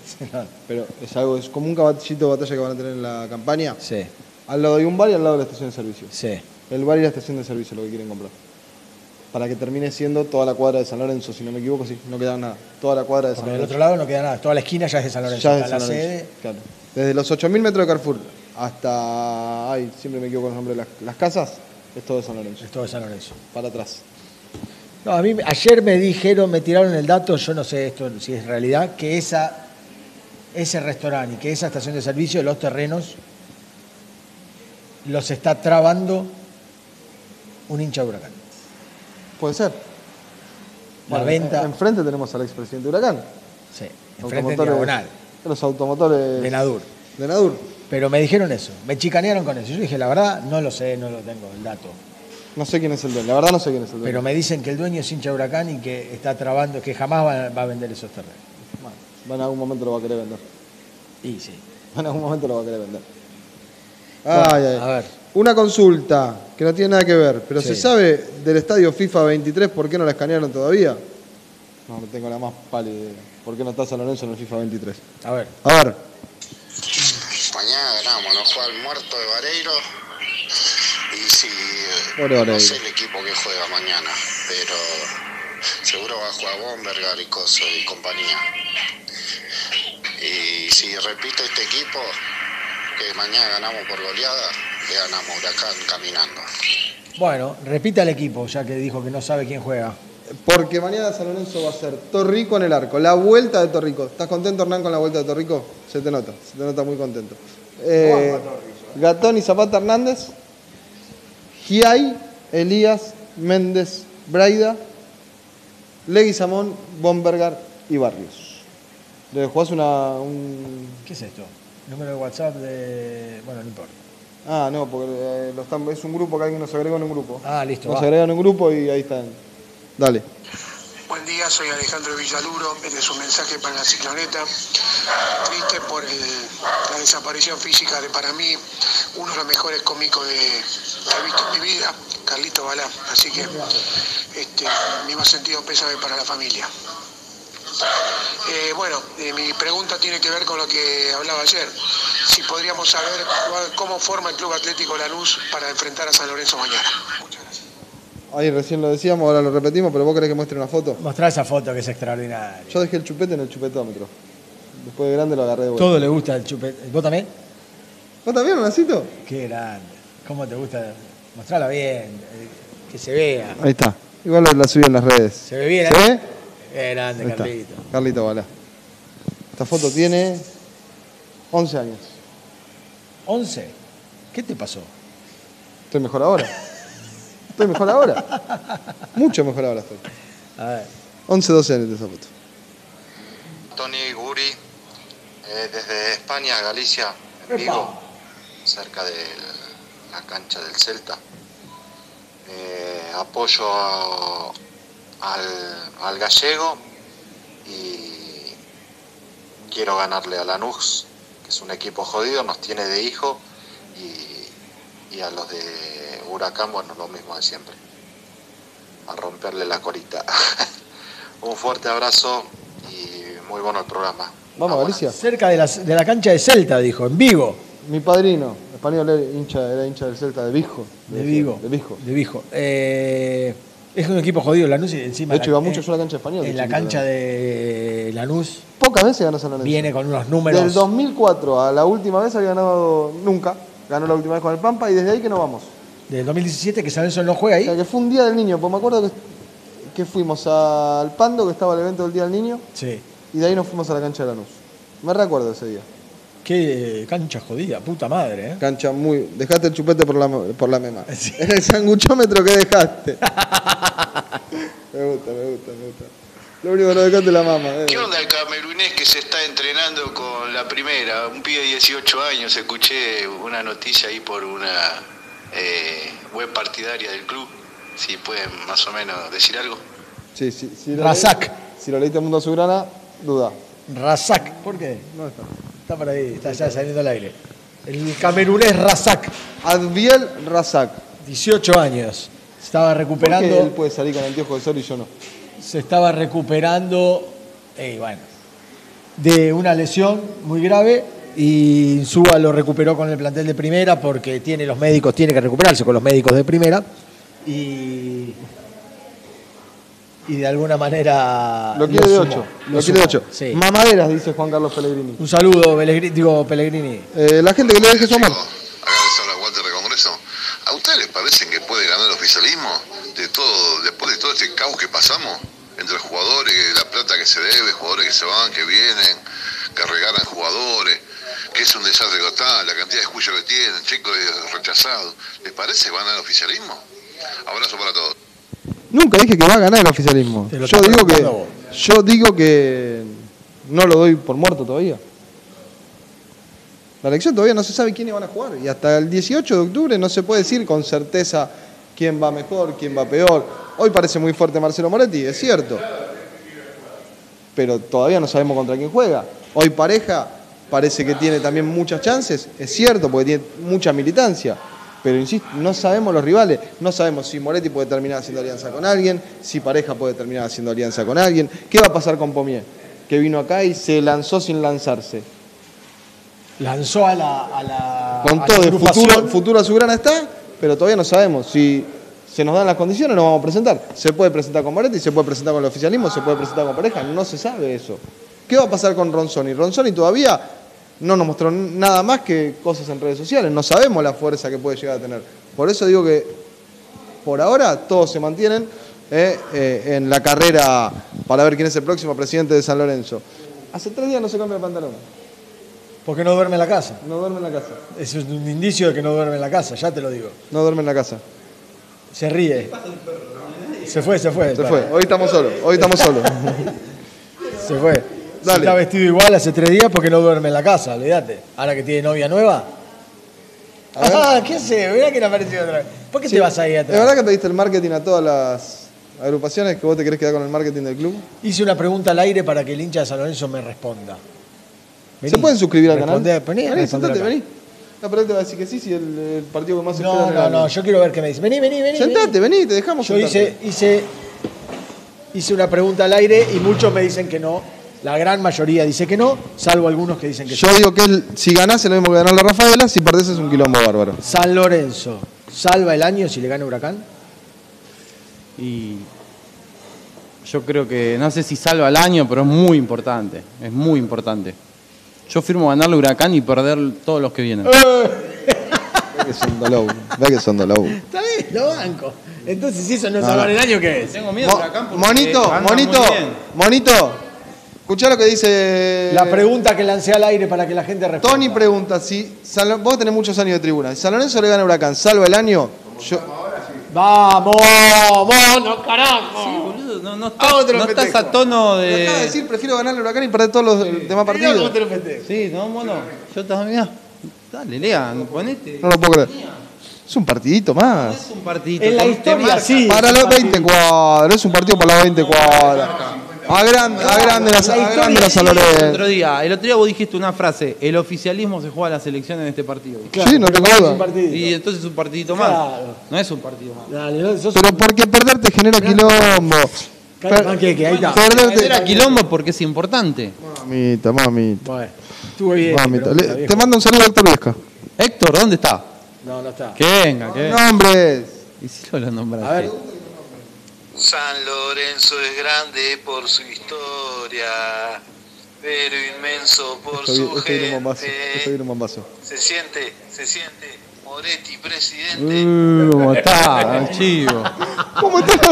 Pero es algo, es como un caballito de batalla que van a tener en la campaña, sí. Al lado hay un bar y al lado de la estación de servicio, sí. El bar y la estación de servicio es lo que quieren comprar. Para que termine siendo toda la cuadra de San Lorenzo, si no me equivoco, sí, no queda nada. Toda la cuadra de San Lorenzo. Del otro lado no queda nada, toda la esquina ya es de San Lorenzo. Ya es de San Lorenzo, sede... claro. Desde los ocho mil metros de Carrefour hasta... Ay, siempre me equivoco con el nombre de las, las casas, es todo de San Lorenzo. Es todo de San Lorenzo. Para atrás. No, a mí ayer me dijeron, me tiraron el dato, yo no sé esto si es realidad, que esa, ese restaurante y que esa estación de servicio, los terrenos, los está trabando un hincha de Huracán. Puede ser. La bueno, venta. Enfrente tenemos al expresidente Huracán. Sí, enfrente en diagonal. Los automotores. De Nadur. De Nadur. Pero me dijeron eso, me chicanearon con eso. Yo dije, la verdad, no lo sé, no lo tengo, el dato. No sé quién es el dueño, la verdad no sé quién es el dueño. Pero me dicen que el dueño es hincha de Huracán y que está trabando, que jamás va, va a vender esos terrenos. Bueno, bueno, en algún momento lo va a querer vender. Y sí. Bueno, en algún momento lo va a querer vender. Bueno, ay, ay. A ver. Una consulta, que no tiene nada que ver, pero sí. ¿Se sabe del estadio FIFA veintitrés por qué no la escanearon todavía? No, no tengo la más pálida idea. ¿Por qué no está San Lorenzo en el FIFA veintitrés? A ver. A ver. Mañana ganamos, no juega el muerto de Vareiro. Y si bueno, no sé el equipo que juega mañana, pero seguro va a jugar Bomberg, Garicoso y compañía. Y si repite este equipo, que mañana ganamos por goleada, le ganamos Huracán caminando. Bueno, repita el equipo, ya que dijo que no sabe quién juega. Porque mañana San Lorenzo va a ser Torrico en el arco, la vuelta de Torrico. ¿Estás contento, Hernán, con la vuelta de Torrico? Se te nota, se te nota muy contento. Eh, Gatoni, Zapata, Hernández, Giai, Elías, Méndez, Braida, Leguizamón, Bombergar y Barrios. ¿Le jugás una...? Un... ¿Qué es esto? Número de WhatsApp de... Bueno, no importa. Ah, no, porque eh, lo están... es un grupo que alguien nos agregó en un grupo. Ah, listo. Nos agregan en un grupo y ahí están. Dale. Buen día, soy Alejandro Villaluro. Este es un mensaje para la cicloneta. Triste por el, la desaparición física de, para mí, uno de los mejores cómicos que he visto en mi vida, Carlito Balá. Así que, este, mi más sentido pésame para la familia. Eh, bueno, eh, mi pregunta tiene que ver con lo que hablaba ayer. Si podríamos saber cuál, cómo forma el Club Atlético Lanús para enfrentar a San Lorenzo mañana. Muchas gracias. Ahí recién lo decíamos, ahora lo repetimos, pero vos querés que muestre una foto. Mostrá esa foto que es extraordinaria. Yo dejé el chupete en el chupetómetro. Después de grande lo agarré de vuelta. Todo le gusta el chupete. ¿Vos también? ¿Vos también, Renacito? Qué grande. ¿Cómo te gusta? Mostrala bien, que se vea. Ahí está. Igual la subí en las redes. ¿Se ve bien? ¿Se ve? Qué grande, Carlito. Carlito Balá. Esta foto tiene once años. ¿once? ¿Qué te pasó? Estoy mejor ahora. Estoy mejor ahora. Mucho mejor ahora estoy. A ver. once, doce años de Zapata. Tony Guri, eh, desde España, Galicia, en Vigo, cerca de la cancha del Celta. Eh, apoyo a, al, al gallego y quiero ganarle a Lanús, que es un equipo jodido, nos tiene de hijo y, y a los de Huracán, bueno, lo mismo de siempre. A romperle la corita. Un fuerte abrazo y muy bueno el programa. Vamos, ah, Galicia. Cerca de la, de la cancha de Celta, dijo, en Vigo. Mi padrino, español, era hincha, era hincha del Celta de Vigo. De, de Vigo. De Vigo. De Vigo. Eh, es un equipo jodido, Lanús. Encima de hecho, la, iba mucho eh, yo a la cancha española. En la cancha de Lanús. Pocas veces ganó San Lorenzo. Viene con unos números. Del dos mil cuatro a la última vez había ganado nunca. Ganó la última vez con el Pampa y desde ahí que no vamos. Del dos mil diecisiete, que San Lorenzo no juega ahí. O sea, que fue un día del niño, porque me acuerdo que, que fuimos al Pando, que estaba el evento del día del niño. Sí. Y de ahí nos fuimos a la cancha de Lanús. Me recuerdo ese día. Qué cancha jodida, puta madre, ¿eh? Cancha muy... Dejaste el chupete por la, por la mema. Sí. En el sanguchómetro que dejaste. Me gusta, me gusta, me gusta. Lo único que no dejaste es la mama. Eh. ¿Qué onda el camerunés que se está entrenando con la primera? Un pibe de dieciocho años. Escuché una noticia ahí por una... Eh, web partidaria del club, si pueden más o menos decir algo. Sí, sí, sí. Razak. Si lo leíste a Mundo Azulgrana, duda. Razak, ¿por qué? No está. Está por ahí, está ya saliendo al aire. El camerunés Razak. Adviel Razak. dieciocho años. Se estaba recuperando. ¿Por qué él puede salir con anteojos de sol y yo no? Se estaba recuperando, hey, bueno, de una lesión muy grave. Y Insúa lo recuperó con el plantel de primera porque tiene los médicos, tiene que recuperarse con los médicos de primera y, y de alguna manera lo quiere de ocho, lo quiere de ocho. Sí. Mamaderas, dice Juan Carlos Pellegrini. Un saludo, Pellegrini, digo Pellegrini. Eh, la gente que le deje su amor. ¿A ustedes les parece que puede ganar el oficialismo de todo, después de todo este caos que pasamos entre los jugadores, la plata que se debe, jugadores que se van, que vienen, que regalan jugadores, que es un desastre total, la cantidad de escuchos que tienen, chicos rechazados? ¿Les parece que van al oficialismo? Abrazo para todos. Nunca dije que va a ganar el oficialismo. Yo digo que, yo digo que no lo doy por muerto todavía. La elección todavía no se sabe quiénes van a jugar y hasta el dieciocho de octubre no se puede decir con certeza quién va mejor, quién va peor. Hoy parece muy fuerte Marcelo Monetti, es cierto, pero todavía no sabemos contra quién juega. Hoy Pareja parece que tiene también muchas chances, es cierto, porque tiene mucha militancia, pero insisto, no sabemos los rivales, no sabemos si Monetti puede terminar haciendo alianza con alguien, si Pareja puede terminar haciendo alianza con alguien. ¿Qué va a pasar con Pomier, que vino acá y se lanzó sin lanzarse? Lanzó a la... A la con a todo, el futuro, futuro a su grana está, pero todavía no sabemos si se nos dan las condiciones, nos vamos a presentar. Se puede presentar con Moretti, se puede presentar con el oficialismo, se puede presentar con Pareja, no se sabe eso. ¿Qué va a pasar con Ronzoni? Ronzoni todavía no nos mostró nada más que cosas en redes sociales, no sabemos la fuerza que puede llegar a tener. Por eso digo que por ahora todos se mantienen eh, eh, en la carrera para ver quién es el próximo presidente de San Lorenzo. Hace tres días no se cambia el pantalón. Porque no duerme en la casa. No duerme en la casa. Eso es un indicio de que no duerme en la casa, ya te lo digo. No duerme en la casa. Se ríe. Se fue, se fue. Se fue. Hoy estamos solos, hoy estamos solos. Se fue. Dale. Está vestido igual hace tres días porque no duerme en la casa, olvídate. Ahora que tiene novia nueva. Ah, qué sé, mirá que le apareció otra vez. ¿Por qué sí. te vas ahí atrás? ¿La verdad que te diste el marketing a todas las agrupaciones, que vos te querés quedar con el marketing del club? Hice una pregunta al aire para que el hincha de San Lorenzo me responda. Vení. ¿Se pueden suscribir al Responde, canal? Vení, vení, sentate, vení. No, pero él te va a decir que sí, si el, el partido que más se espera... No, no, no, yo quiero ver qué me dice. Vení, vení, vení. Sentate, vení, vení te dejamos Yo hice, hice, hice una pregunta al aire y muchos me dicen que no. La gran mayoría dice que no, salvo algunos que dicen que sí. Yo digo que el, si ganás es lo mismo que ganar la Rafaela, si perdés es un quilombo bárbaro. San Lorenzo, ¿salva el año si le gana Huracán? Y... yo creo que, no sé si salva el año, pero es muy importante. Es muy importante. Yo firmo ganarle Huracán y perder todos los que vienen. Ve que son dolor, ve que son dolor. Está bien, lo banco. Entonces, si eso no es salvar el año, ¿qué es? Tengo miedo de Huracán porque Monito, Monito, Monito. Escuchá lo que dice... La pregunta que lancé al aire para que la gente responda. Tony pregunta, si San... vos tenés muchos años de tribuna. Si San Lorenzo le gana Huracán, ¿salva el año? Yo... ahora, sí. ¡Vamos, mono, carajo! Sí, boludo, no, no, está, ah, no estás a tono de... Lo acaba de decir, prefiero ganar el Huracán y perder todos los sí. demás partidos. No, no te lo festejo. Sí, no, mono. Yo también... Dale, Lea, no ponete. No lo puedo creer. Es un partidito más. Es un partidito. En la historia, sí. Para los veinte cuadras. Es un partido para los veinte cuadras. Agrande, agrande las agrandes. El otro día, el otro día vos dijiste una frase: el oficialismo se juega a la selección en este partido. Claro, sí, no te jodas. Y entonces es un partidito más. Claro. No es un partido más. Dale, no, sos... Pero porque perder te genera quilombo. Panqueque, ahí está. Perderte... genera quilombo porque es importante. Mamita, mamita. Bueno, estuve bien. Mamita. Pero, Le, te mando un saludo a Héctor Vesca. Héctor, ¿dónde está? No, no está. Que venga, no, que venga. Nombres. Y si no lo nombraste. A ver. San Lorenzo es grande por su historia, pero inmenso por estoy, su estoy gente. Bombazo, estoy se siente, se siente. Moretti, presidente. Uh, ¿Cómo está, chivo? ¿Cómo está?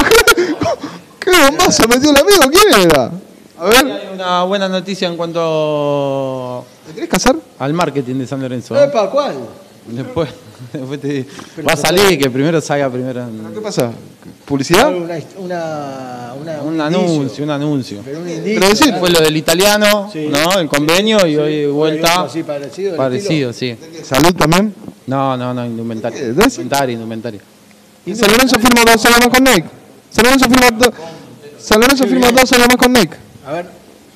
¿Qué bombazo metió el amigo? ¿Quién era? A ver. Hay una buena noticia en cuanto... ¿Te querés casar? Al marketing de San Lorenzo. ¿Eh? ¿Para cuál? Después... Después te... Va a salir, que primero salga primero. ¿Qué pasa? ¿Publicidad? Una, una, una, un, un anuncio, un anuncio. Pero un indicio, Pero decir, fue lo del italiano, sí, ¿no? El convenio sí, y hoy sí, vuelta. Así parecido, parecido sí. ¿Salud también? No, no, no, indumentaria. Indumentaria, indumentaria. ¿Y San Lorenzo firma dos años más con Nick? San Lorenzo firma, do... San Lorenzo firma dos años más con Nick. A ver.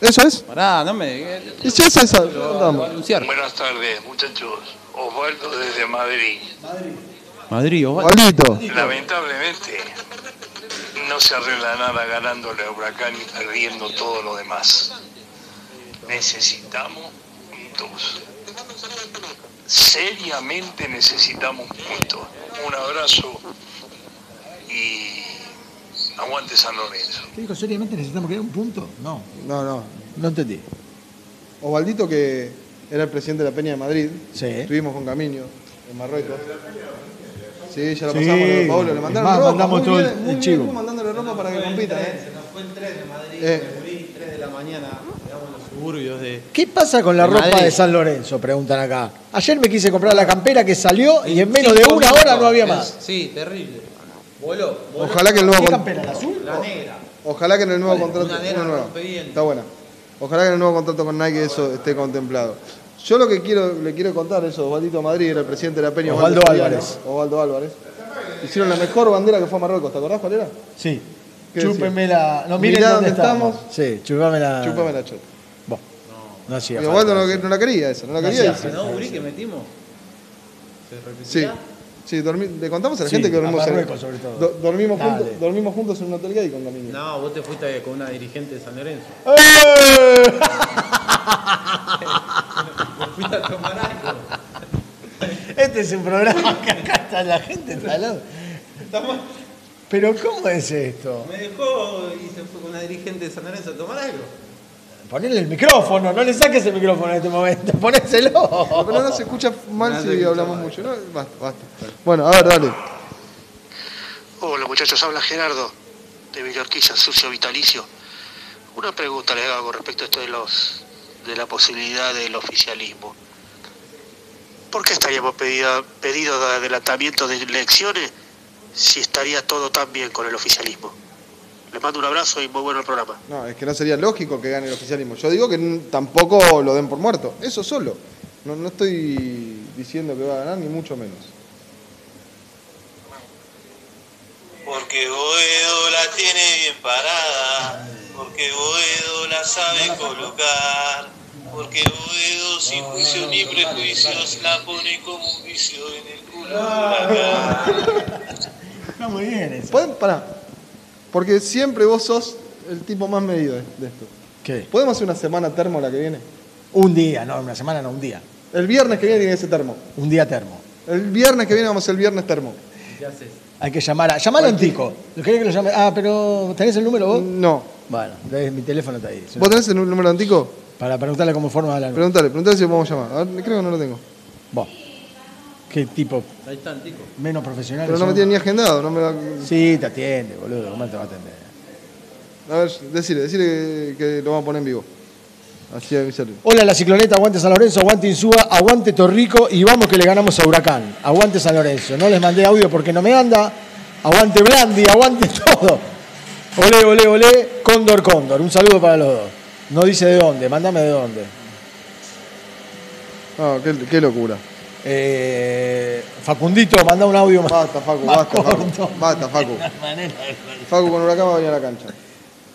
¿Eso es? Pará, no me... Eso es eso. Buenas tardes, muchachos. Osvaldo desde Madrid. Madrid, Madrid Osvaldo. Lamentablemente no se arregla nada ganándole a Huracán y perdiendo todo lo demás. Necesitamos puntos. Seriamente necesitamos puntos. Un abrazo y aguante San Lorenzo. ¿Qué dijo? ¿Seriamente necesitamos que haya un punto? No. No, no. No entendí. Osvaldito que... era el presidente de la Peña de Madrid. Sí. Estuvimos con Camiño en Marruecos. Sí, ya lo pasamos. Sí. Pablo, le mandaron más, ropa. Mandamos todo bien, el chivo. Estamos mandándole ropa para que compita. Eh. Se nos fue el tren de Madrid. Eh. Madrid, tres de la mañana. Llegamos a los suburbios de... ¿Qué pasa con la de ropa Madrid? De San Lorenzo? Preguntan acá. Ayer me quise comprar la campera que salió y en menos de una hora no había más. Sí, terrible. Voló. voló. Ojalá que el nuevo... ¿Qué campera? ¿La azul? La negra. Ojalá que en el nuevo contrato... Una negra rompe bien. Está buena. Ojalá que en el nuevo contrato con Nike eso esté contemplado. Yo lo que quiero, le quiero contar eso, Osvaldito Madrid, era el presidente de la Peña. Osvaldo Álvarez. Osvaldo Álvarez. Hicieron la mejor bandera que fue a Marruecos, ¿te acordás cuál era? Sí. Chúpenme la. No, miren dónde estamos. estamos. Sí, chúpame la. Chúpame la chupa. Vos. No, no hacía. Igual no, no la quería esa, no la quería esa. No, Uri, que metimos. ¿Se repetirá? Sí, dormi... le contamos a la sí, gente que dormimos Marruecos, en... sobre todo. Do dormimos, junto... dormimos juntos en un hotel gay con Domingo. No, vos te fuiste con una dirigente de San Lorenzo. ¡Eh! Fuiste a tomar algo. Este es un programa que acá está la gente talada. Estamos... Pero ¿cómo es esto? Me dejó y se fue con una dirigente de San Lorenzo a tomar algo. Ponle el micrófono, no le saques el micrófono en este momento, ponéselo. No, pero no se escucha mal no, si escucha hablamos mal. Mucho. No, basta, basta. Bueno, a ver, dale. Hola muchachos, habla Gerardo de Villorquiza, socio vitalicio. Una pregunta les hago respecto a esto de los de la posibilidad del oficialismo. ¿Por qué estaríamos pedido, pedido de adelantamiento de elecciones si estaría todo tan bien con el oficialismo? Les mando un abrazo y muy bueno el programa. No, es que no sería lógico que gane el oficialismo. Yo digo que tampoco lo den por muerto. Eso solo. No, no estoy diciendo que va a ganar, ni mucho menos. Porque Boedo la tiene bien parada. Porque Boedo la sabe colocar. Porque Boedo sin juicio ni prejuicios la pone como un vicio en el culo. Ah. Está muy bien eso. ¿Pueden parar? Porque siempre vos sos el tipo más medido de esto. ¿Qué? ¿Podemos hacer una semana termo la que viene? Un día, no, una semana no, un día. El viernes que viene tiene ese termo. Un día termo. El viernes que viene vamos el viernes termo. ¿Qué haces? Hay que llamar a... Llamalo a Antico. ¿Querés que lo llame? Ah, pero ¿tenés el número vos? No. Bueno, mi teléfono está ahí. ¿Vos tenés el número de Antico? Para preguntarle cómo forma la... Preguntale, preguntale si lo podemos llamar. A ver, creo que no lo tengo. Vos. ¿Qué tipo? Ahí está, Antico. Menos profesional. Pero no me tiene ni agendado. No me da... Sí, te atiende, boludo. ¿Cómo te va a atender? A ver, decile, decile que, que lo vamos a poner en vivo. Así es, mi salud. Hola, la cicloneta. Aguante San Lorenzo, aguante Insúa, aguante Torrico y vamos que le ganamos a Huracán. Aguante San Lorenzo. No les mandé audio porque no me anda. Aguante Blandi, aguante todo. Olé, olé, olé. Cóndor, Cóndor. Un saludo para los dos. No dice de dónde. Mándame de dónde. Ah, qué, qué locura. Eh, Facundito, manda un audio más. Basta, Facu, más basta, corto. Facu. Basta, Facu. Facu con Huracán va a venir a la cancha.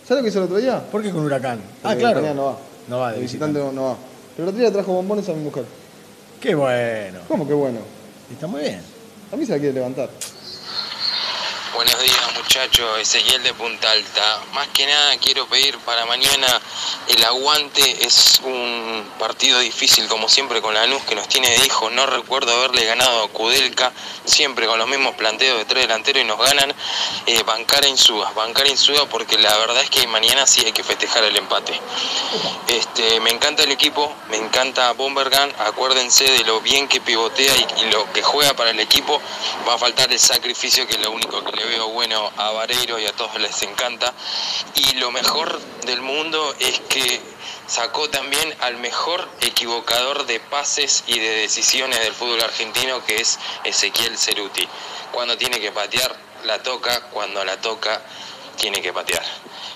¿Sabes lo que hizo el otro día? ¿Por qué con Huracán? Porque ah, claro. No va. No va, de visitante no, no va. Pero el otro día trajo bombones a mi mujer. Qué bueno. ¿Cómo qué bueno? Está muy bien. A mí se la quiere levantar. Buenos días, muchachos. Ezequiel de Punta Alta. Más que nada quiero pedir para mañana el aguante. Es un partido difícil, como siempre, con Lanús, que nos tiene de hijo. No recuerdo haberle ganado a Kudelka, siempre con los mismos planteos de tres delanteros y nos ganan. Eh, bancar a Insúa, bancar a Insúa, porque la verdad es que mañana sí hay que festejar el empate. Este, me encanta el equipo, me encanta Bombergan. Acuérdense de lo bien que pivotea y, y lo que juega para el equipo. Va a faltar el sacrificio, que es lo único que le veo bueno a Vareiro y a todos les encanta. Y lo mejor del mundo es que sacó también al mejor equivocador de pases y de decisiones del fútbol argentino, que es Ezequiel Cerutti. Cuando tiene que patear, la toca. Cuando la toca, tiene que patear.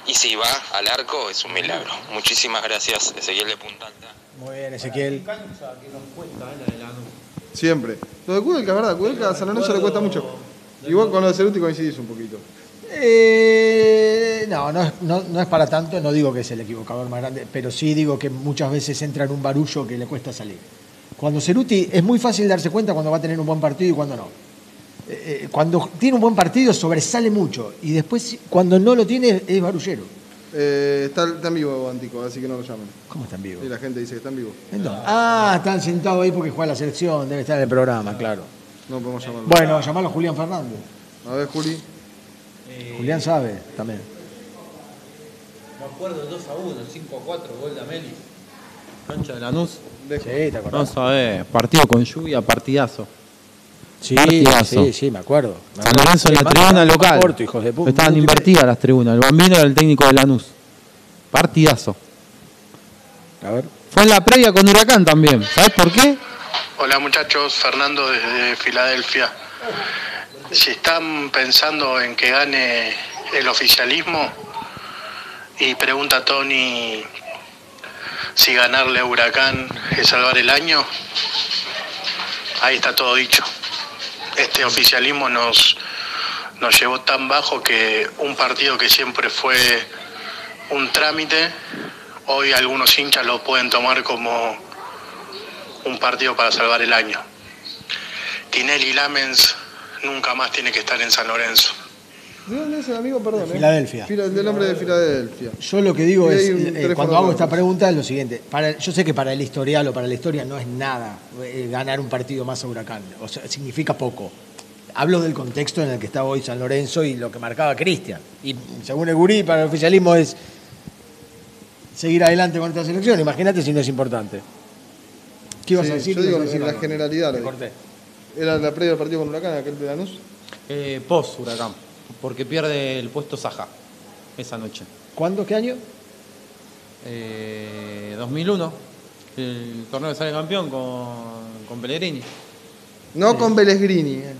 Y si va al arco, es un milagro. Muchísimas gracias, Ezequiel de Punta Alta. Muy bien, Ezequiel. Siempre. Lo de Kudelka, ¿verdad? Kudelka a San Lorenzo le cuesta mucho. Igual con lo de Cerutti coincidís un poquito. Eh, no, no, no, no es para tanto. No digo que es el equivocador más grande, pero sí digo que muchas veces entra en un barullo que le cuesta salir. Cuando Cerutti es muy fácil darse cuenta cuando va a tener un buen partido y cuando no. Eh, cuando tiene un buen partido sobresale mucho y después cuando no lo tiene es barullero. Eh, está, está en vivo Antico, así que no lo llaman. ¿Cómo está en vivo? Y la gente dice que está en vivo. Entonces, ah, están sentados ahí porque juega la selección, debe estar en el programa, claro. No podemos llamarlo. Bueno, llamarlo a Julián Fernández. A ver, Juli. Eh, Julián sabe también. Me acuerdo dos a uno, cinco a cuatro, gol de Ameli. Cancha de Lanús. Sí, te acordás. No sabés, partido con lluvia, partidazo. Sí, partidazo. sí, sí, me acuerdo. Me acuerdo. San Lorenzo en la tribuna local. Corto, hijos de puta. Estaban invertidas las tribunas. El Bambino era el técnico de Lanús. Partidazo. A ver. Fue en la previa con Huracán también. ¿Sabés por qué? Hola muchachos, Fernando desde Filadelfia. Si están pensando en que gane el oficialismo, y pregunta a Tony si ganarle a Huracán es salvar el año, ahí está todo dicho. Este oficialismo nos, nos llevó tan bajo que un partido que siempre fue un trámite, hoy algunos hinchas lo pueden tomar como un partido para salvar el año. Tinelli Lamens nunca más tiene que estar en San Lorenzo. ¿De dónde es el amigo? Perdón. De Filadelfia. Eh. Del hombre de Filadelfia. Yo lo que digo es, eh, cuando hago esta pregunta es lo siguiente. Para, yo sé que para el historial o para la historia no es nada eh, ganar un partido más a Huracán. O sea, significa poco. Hablo del contexto en el que está hoy San Lorenzo y lo que marcaba Cristian. Y según el gurí, para el oficialismo es seguir adelante con esta selección. Imagínate si no es importante. ¿Qué ibas sí, a decir? Yo digo en la generalidad. No. Corté. ¿Era la previa del partido con Huracán, aquel de Lanús? Eh, post Huracán. Porque pierde el puesto Saja esa noche. ¿Cuándo? ¿Qué año? Eh, dos mil uno. El torneo que sale campeón con, con Pellegrini. No eh. con Pellegrini. Eh.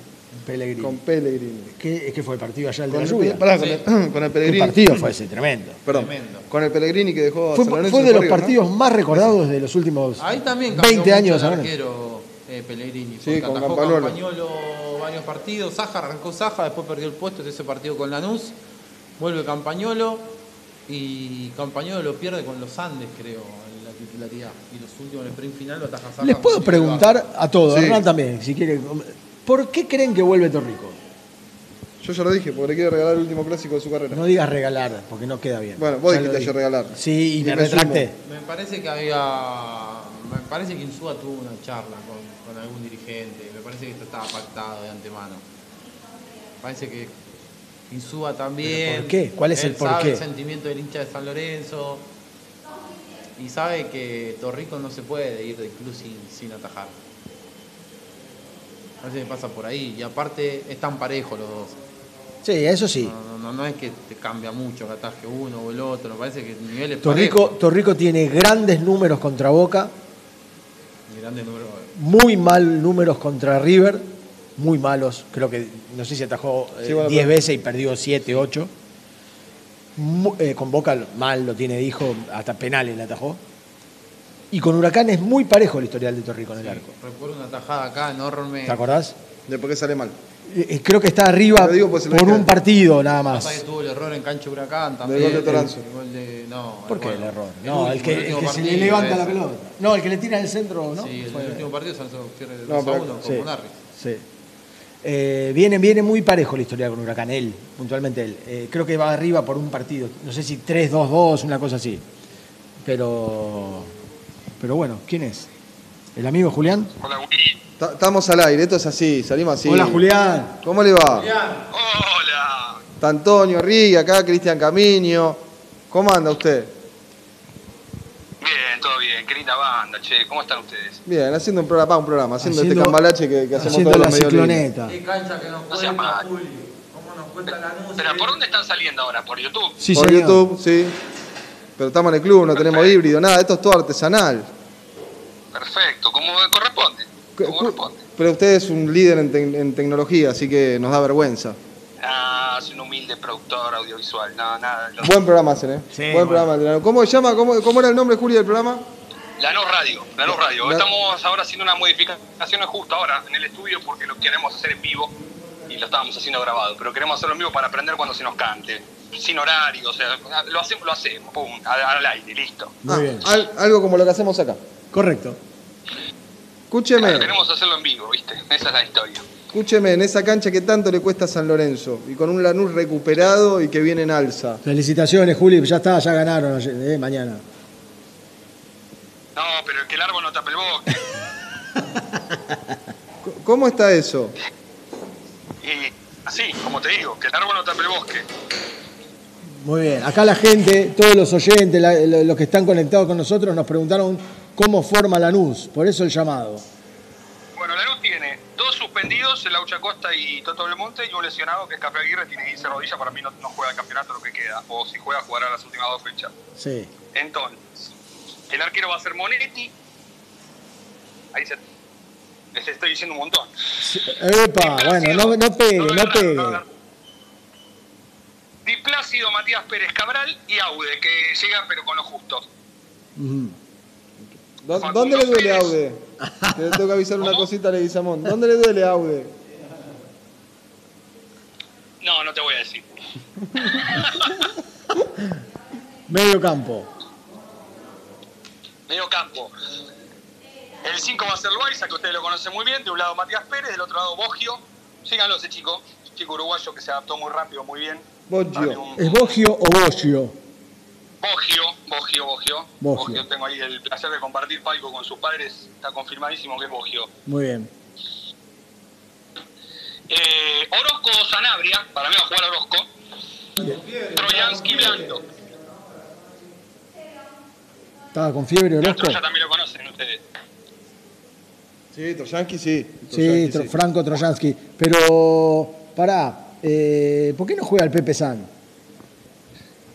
Pellegrini. Con Pellegrini. ¿Qué, es que fue el partido allá el de la lluvia? Pará, sí. con, el, con el Pellegrini. ¿Qué partido fue ese? Tremendo. Perdón. Tremendo. Con el Pellegrini que dejó... Fue, fue de Corrigo, los partidos ¿no? más recordados de los últimos Ahí también veinte años. Ahí Eh, Pellegrini, sí, con Campagnolo. Campagnolo varios partidos, Saja arrancó Saja, después perdió el puesto de ese partido con Lanús, vuelve Campagnolo y Campagnolo lo pierde con los Andes, creo, en la titularidad. Y los últimos en el sprint final lo ataja Saja. Les puedo preguntar a todos, sí. Hernán también, si quiere, ¿por qué creen que vuelve Torrico? Yo ya lo dije, porque le quiero regalar el último clásico de su carrera. No digas regalar, porque no queda bien. Bueno, vos dijiste ayer regalar. Sí, y, y me, me retracté. Me parece que había... Me parece que Insúa tuvo una charla con, con algún dirigente. Me parece que esto estaba pactado de antemano. Me parece que Insúa también... ¿Por qué? ¿Cuál es el por qué? Sabe el sentimiento del hincha de San Lorenzo. Y sabe que Torrico no se puede ir del club sin, sin atajar. Me parece que pasa por ahí. Y aparte están parejos los dos. Sí, eso sí. No, no, no es que te cambia mucho que ataje uno o el otro. Me parece que el nivel es Torrico, parejo. Torrico tiene grandes números contra Boca. Muy mal números contra River, muy malos, creo que no sé si atajó diez veces y perdió siete, ocho. Eh, con Boca mal lo tiene, dijo, hasta penales le atajó. Y con Huracán es muy parejo el historial de Torrico en el arco. Recuerdo una tajada acá enorme. ¿Te acordás? De por qué sale mal. Eh, creo que está arriba digo, pues, por un partido nada más. Pasa que tuvo el error en cancha Huracán también. El gol de Toranzo. No, ¿Por qué el error? No, el, el que, el el que se le levanta la pelota. No, el que le tira en el centro, ¿no? Sí, el, el último partido se pierde el dos a uno con Bonarri. Sí. Eh, viene, viene muy parejo la historia con Huracán, él, puntualmente él. Eh, creo que va arriba por un partido. No sé si tres dos dos, una cosa así. Pero. Pero bueno, ¿quién es? ¿El amigo Julián? Hola, Willy. Estamos al aire, esto es así, salimos así. Hola, Julián. ¿Cómo le va? Julián. Hola. Está Antonio Rigui, acá Cristian Camiño. ¿Cómo anda usted? Bien, todo bien. Qué linda banda, che. ¿Cómo están ustedes? Bien, haciendo un programa, un programa haciendo, haciendo este cambalache que, que hacemos todos los medios. Haciendo la cicloneta. Qué cancha que nos cuenta, no Juli. ¿Cómo nos cuenta la luz? Pero, ¿por dónde están saliendo ahora? ¿Por YouTube? Sí, por señor. YouTube, sí. Pero estamos en el club, no Perfecto. Tenemos híbrido, nada. Esto es todo artesanal. Perfecto, como corresponde. Como corresponde. Pero usted es un líder en, te en tecnología, así que nos da vergüenza. Ah, soy un humilde productor audiovisual. No, nada. No. Buen programa hacen, ¿eh? Sí, Buen bueno. programa. ¿Cómo se llama? ¿Cómo, cómo era el nombre, Julio, del programa? Lanús Radio. Lanús Radio. La... Estamos ahora haciendo una modificación justo ahora en el estudio porque lo queremos hacer en vivo y lo estábamos haciendo grabado. Pero queremos hacerlo en vivo para aprender cuando se nos cante. Sin horario, o sea, lo hacemos, lo hacemos. Pum, al, al aire, listo. Muy ah, bien. Al, algo como lo que hacemos acá. Correcto. Escúcheme. Claro, queremos hacerlo en vivo, ¿viste? Esa es la historia. Escúcheme, en esa cancha que tanto le cuesta a San Lorenzo y con un Lanús recuperado y que viene en alza. Felicitaciones, Juli, ya está, ya ganaron eh, mañana. No, pero el que el árbol no tapa el bosque. ¿Cómo está eso? Y así, como te digo, que el árbol no tapa el bosque. Muy bien, acá la gente, todos los oyentes, la, los que están conectados con nosotros nos preguntaron cómo forma Lanús, por eso el llamado. Bueno, Lanús tiene dos suspendidos, el Laucha Costa y Toto Belmonte, y un lesionado que es Café Aguirre, tiene quince rodillas, para mí no, no juega el campeonato lo que queda, o si juega, jugará las últimas dos fechas. Sí. Entonces, el arquero va a ser Monetti, ahí se... les estoy diciendo un montón. Sí. Epa, bueno, no, no pegue, no, no pegue. No, no, Di Plácido, Matías Pérez Cabral y Aude, que llegan pero con lo justo. Uh-huh. ¿Dónde, ¿Dónde le duele Pérez? Aude? Le tengo que avisar ¿Cómo? Una cosita a Leguizamón. ¿Dónde le duele Aude? No, Medio campo. Medio campo. El cinco va a ser Loaiza, que ustedes lo conocen muy bien. De un lado Matías Pérez, del otro lado Boggio. Síganlo ese chico, chico uruguayo que se adaptó muy rápido, muy bien. Boggio. Un... ¿Es Boggio o Boggio? Boggio, Boggio, Boggio. Boggio. Tengo ahí el placer de compartir palco con sus padres. Está confirmadísimo que es Boggio. Muy bien. Eh, Orozco o Sanabria, para mí va a jugar Orozco. Troyansky Blando. Estaba con fiebre Orozco. Ya también lo conocen ustedes. Sí, Troyansky sí. Troyansky, sí, tro sí, Franco Troyansky. Pero, pará, eh, ¿por qué no juega el Pepe San?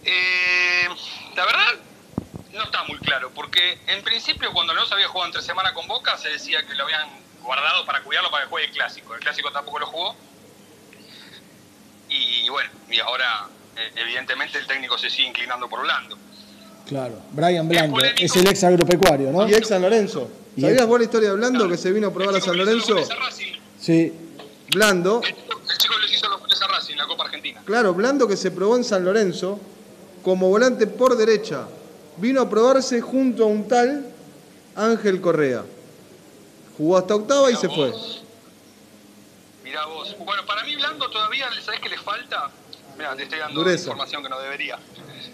Eh, la verdad, no está muy claro. Porque en principio, cuando no se había jugado entre semana con Boca, se decía que lo habían guardado para cuidarlo para que juegue el Clásico. El Clásico tampoco lo jugó. Y bueno, y ahora evidentemente el técnico se sigue inclinando por Blando. Claro, Brian Blando el es el ex agropecuario, ¿no? Y ex San Lorenzo. ¿Sabías vos la historia de Blando claro. que se vino a probar a San Lorenzo? Sí. Blando. El chico, el chico les hizo los goles a Racing en la Copa Argentina. Claro, Blando que se probó en San Lorenzo como volante por derecha. Vino a probarse junto a un tal Ángel Correa. Jugó hasta octava y se fue. Mirá vos. Bueno, para mí Blando todavía, ¿sabés qué le falta? Mirá, te estoy dando información que no debería.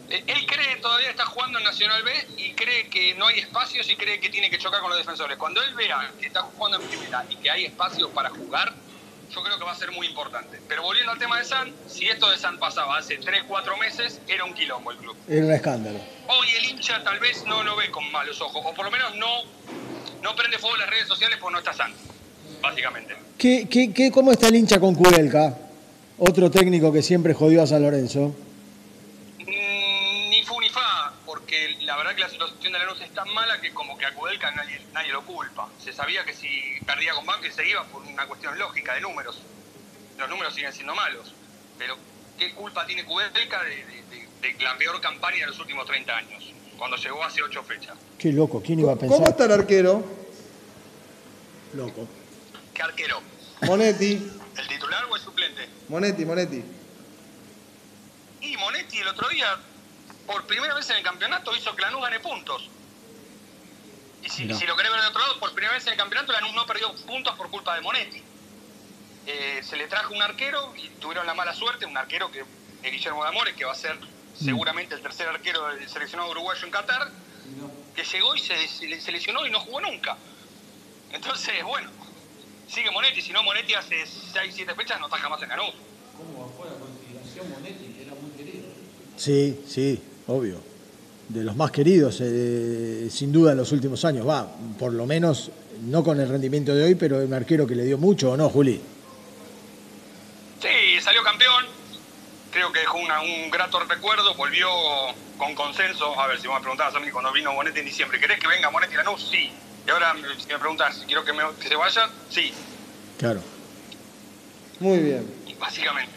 Él cree que todavía está jugando en Nacional B y cree que no hay espacios y cree que tiene que chocar con los defensores. Cuando él vea que está jugando en primera y que hay espacios para jugar, yo creo que va a ser muy importante. Pero volviendo al tema de San, si esto de San pasaba hace tres, cuatro meses, era un quilombo el club. Era un escándalo. Hoy el hincha tal vez no lo ve con malos ojos, o por lo menos no... No prende fuego las redes sociales porque no está sano, básicamente. ¿Qué, qué, qué, ¿Cómo está el hincha con Kudelka? Otro técnico que siempre jodió a San Lorenzo. Mm, ni fu ni fa, porque la verdad que la situación de Lanús es tan mala que como que a Kudelka nadie, nadie lo culpa. Se sabía que si perdía con Banque se iba por una cuestión lógica de números. Los números siguen siendo malos. Pero ¿qué culpa tiene Kudelka de, de, de, de la peor campaña de los últimos treinta años? Cuando llegó hace ocho fechas. Qué loco, ¿quién iba a pensar? ¿Cómo está el arquero? Loco. ¿Qué arquero? Monetti. ¿El titular o el suplente? Monetti, Monetti. Y Monetti el otro día, por primera vez en el campeonato, hizo que Lanús gane puntos. Y si, no. si lo querés ver de otro lado, por primera vez en el campeonato, Lanús no perdió puntos por culpa de Monetti. Eh, se le trajo un arquero y tuvieron la mala suerte, un arquero que es Guillermo D'Amore, que va a ser... seguramente el tercer arquero del seleccionado uruguayo en Qatar, que llegó y se, se, se lesionó y no jugó nunca. Entonces, bueno, sigue Monetti. Si no, Monetti hace seis, siete fechas no está jamás en Lanús. ¿Cómo bajó la consideración Monetti, que era muy querido? Sí, sí, obvio. De los más queridos, eh, sin duda, en los últimos años. Va, por lo menos, no con el rendimiento de hoy, pero un arquero que le dio mucho, ¿o no, Juli? Sí, salió campeón. Creo que dejó una, un grato recuerdo, volvió con consenso. A ver, si vos me preguntabas a mí cuando vino Monetti en diciembre, ¿querés que venga Monetti Lanús? Sí. Y ahora, si me preguntas si quiero que, me, que se vaya, sí. Claro. Muy bien. Básicamente.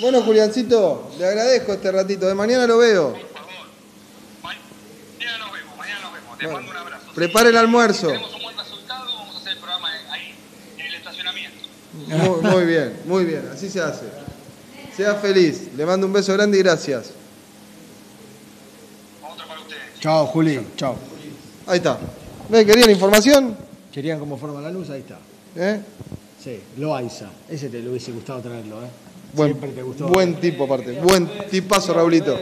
Bueno, Juliancito, le agradezco este ratito. De mañana lo veo. Por favor. Mañana nos vemos, mañana nos vemos. Te bueno. mando un abrazo. Prepara el almuerzo. Si tenemos un buen resultado, vamos a hacer el programa ahí, en el estacionamiento. Muy, muy bien, muy bien. Así se hace. Sea feliz. Le mando un beso grande y gracias. Otro para ustedes. Chao, Juli. Chao. Ahí está. ¿Me querían información? Querían cómo forma Lanús, ahí está. ¿Eh? Sí, Loaiza. Ese te lo hubiese gustado traerlo, ¿eh? Buen, Siempre te gustó. Buen tipo, aparte. Buen tipazo, Raulito.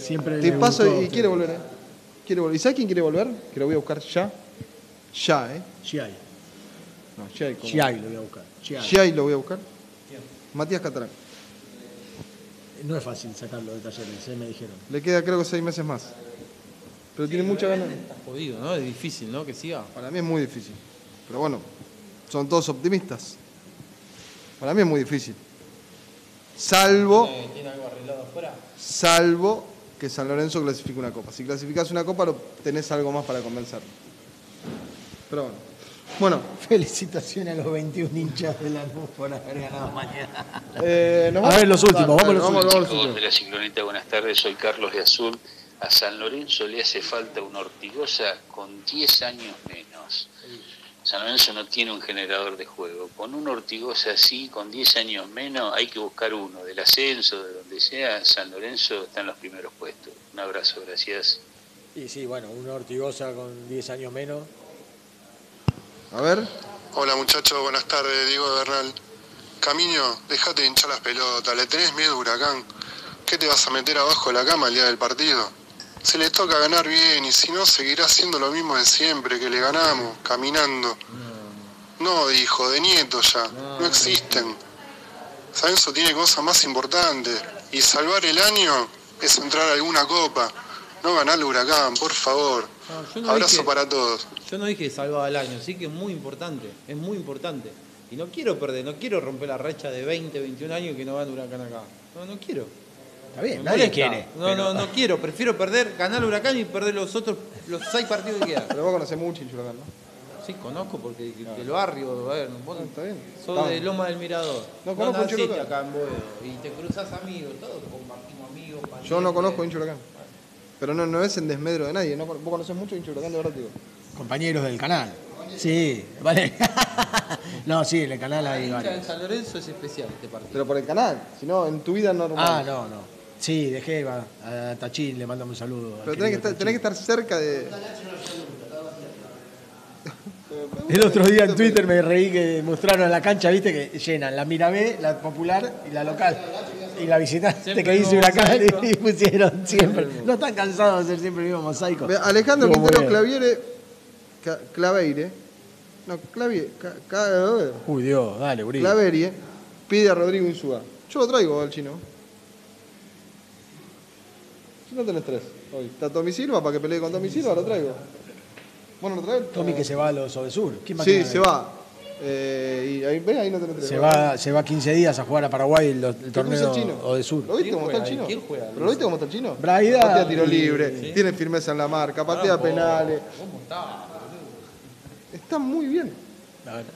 Siempre Tipazo le gustó, y quiere volver, ¿eh? Quiere volver. ¿Y sabes quién quiere volver? Que lo voy a buscar ya. Ya, ¿eh? Giai. No, Giai. Giai lo voy a buscar. Giai lo voy a buscar. ¿Quién? Matías Catalán. No es fácil sacarlo de Talleres, ¿eh? Me dijeron. Le queda creo que seis meses más. Pero sí, tiene mucha ganas. Está jodido, ¿no? Es difícil, ¿no? Que siga. Para mí es muy difícil. Pero bueno, son todos optimistas. Para mí es muy difícil. Salvo... ¿Tiene, tiene algo arreglado afuera? Salvo que San Lorenzo clasifique una copa. Si clasificás una copa, tenés algo más para convencerlo. Pero bueno. Bueno, felicitaciones a los veintiún hinchas de Lanús por haber ganado mañana. Eh, ¿nos a ver los últimos, vamos a los vamos, últimos. Vamos, de la Sincronita, buenas tardes, soy Carlos de Azul. A San Lorenzo le hace falta un Ortigoza con diez años menos. San Lorenzo no tiene un generador de juego. Con un Ortigoza así, con diez años menos, hay que buscar uno. Del ascenso, de donde sea, San Lorenzo está en los primeros puestos. Un abrazo, gracias. Y sí, bueno, un Ortigoza con diez años menos. A ver. Hola muchachos, buenas tardes, Diego Bernal. Camiño, dejate de hinchar las pelotas, le tenés miedo a Huracán. ¿Qué te vas a meter abajo de la cama el día del partido? Se les toca ganar bien y si no seguirá haciendo lo mismo de siempre, que le ganamos, caminando. No, no hijo, de nieto ya, no, no existen. San Lorenzo tiene cosas más importantes y salvar el año es entrar a alguna copa, no ganarle Huracán, por favor. No, no abrazo dije, para todos. Yo no dije salvar el año, sí que es muy importante, es muy importante. Y no quiero perder, no quiero romper la racha de veinte, veintiún años que no van Huracán acá. No, no quiero. Está bien, nadie no quiere. No, pero... no, no quiero. Prefiero perder, ganar el Huracán y perder los otros, los seis partidos que quedan. Pero vos conocés mucho el Huracán, ¿no? Sí, conozco porque claro. Del barrio, a ver, vos no, está bien. Sos está de Loma del Mirador. No, no conozco naciste hincha acá en Boedo. Y te cruzás amigos, todos compartimos amigos. Parientes. Yo no conozco hincha Huracán. Pero no, no es en desmedro de nadie. No, vos conocés mucho hincha Huracán, de verdad, digo. Compañeros del canal. Sí, vale. No, sí, en el canal hay varios. En San Lorenzo es especial este partido. Pero por el canal, si no, en tu vida normal. Ah, no, no. Sí, dejé va, a Tachín, le mandamos un saludo. Pero tenés que, estar, tenés que estar cerca de... El otro día en Twitter me reí que mostraron la cancha, viste, que llenan la Mirabé, la popular y la local. Y la visitante siempre que hice Huracán y pusieron siempre. No están cansados de hacer siempre el mismo mosaico. Alejandro Quintero Claviere... Claveire... No, Claviere... Uy, Dios, dale, Uri. Claverie pide a Rodrigo Insúa. Yo lo traigo al chino. Si no tenés tres hoy. Está Tommy Silva para que pelee con Tommy Silva, lo traigo. Bueno, lo traigo. Tommy que se va a los Ovesur. Sí, se va. Eh, y ahí, ve, ahí no tenés tres. Se va, se va quince días a jugar a Paraguay el, el torneo Ovesur. ¿Lo viste cómo está el chino? ¿Quién juega? ¿Pero lo viste cómo está el chino? Braida. Patea tiro libre, ¿sí? Tiene firmeza en la marca, patea ah, penales. ¿Cómo está? Está muy bien.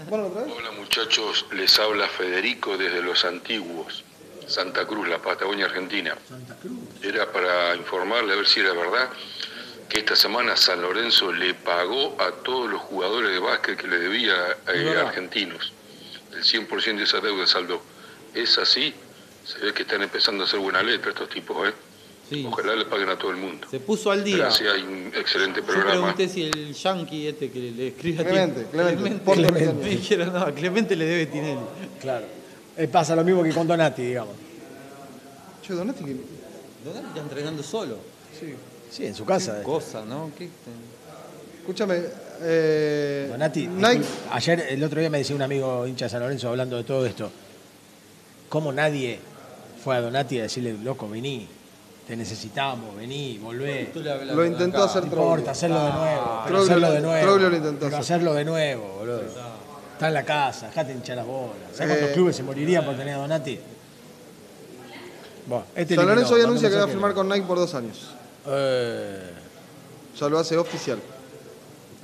Bueno, ¿lo traes? Hola muchachos, les habla Federico desde Los Antiguos. Santa Cruz, la Patagonia Argentina. Santa Cruz. Era para informarle, a ver si era verdad, que esta semana San Lorenzo le pagó a todos los jugadores de básquet que le debía eh, a argentinos. El cien por ciento de esa deuda saldó. Es así, se ve que están empezando a hacer buena letra estos tipos, ¿eh? Sí. Ojalá le paguen a todo el mundo. Se puso al día. Gracias, hay un excelente programa. Yo pregunté si el yankee este que le escribe a Clemente, Clemente, Clemente, Clemente. Me dijeron, no, Clemente le debe Tinelli. Claro. Pasa lo mismo que con Donati, digamos. Che, Donati que... Donati está entrenando solo. Sí, sí, en su casa. Qué eh. cosa, ¿no? ¿Qué... Escúchame, eh... Donati, Nike... ayer, el otro día me decía un amigo hincha de San Lorenzo hablando de todo esto. ¿Cómo nadie fue a Donati a decirle, loco, vení, te necesitamos, vení, volvé? Lo intentó hacer Troglio. No importa, hacerlo de nuevo. Pero hacerlo de nuevo. Troglio lo intentó hacer. Hacerlo de nuevo, boludo. Está en la casa, dejate hinchar las bolas. ¿Sabes eh, cuántos clubes se morirían por tener a Donati? Bueno, este San Lorenzo hoy anuncia que va a firmar con Nike por dos años. Eh. Ya lo hace oficial.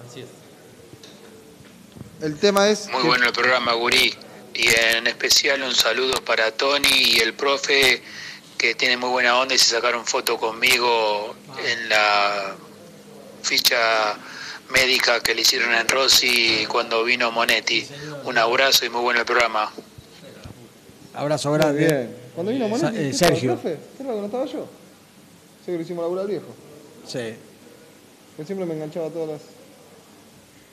Así es. El tema es... Muy que... bueno el programa, Gurí. Y en especial un saludo para Tony y el profe, que tiene muy buena onda y se sacaron foto conmigo en la ficha... médica que le hicieron en Rossi cuando vino Monetti. Un abrazo y muy bueno el programa. Abrazo grande. Bien. Cuando vino Monetti, eh, Sergio. ¿Qué era lo que no estaba yo? Sé que lo hicimos laburar al viejo. Sí. Yo siempre me enganchaba a todas las...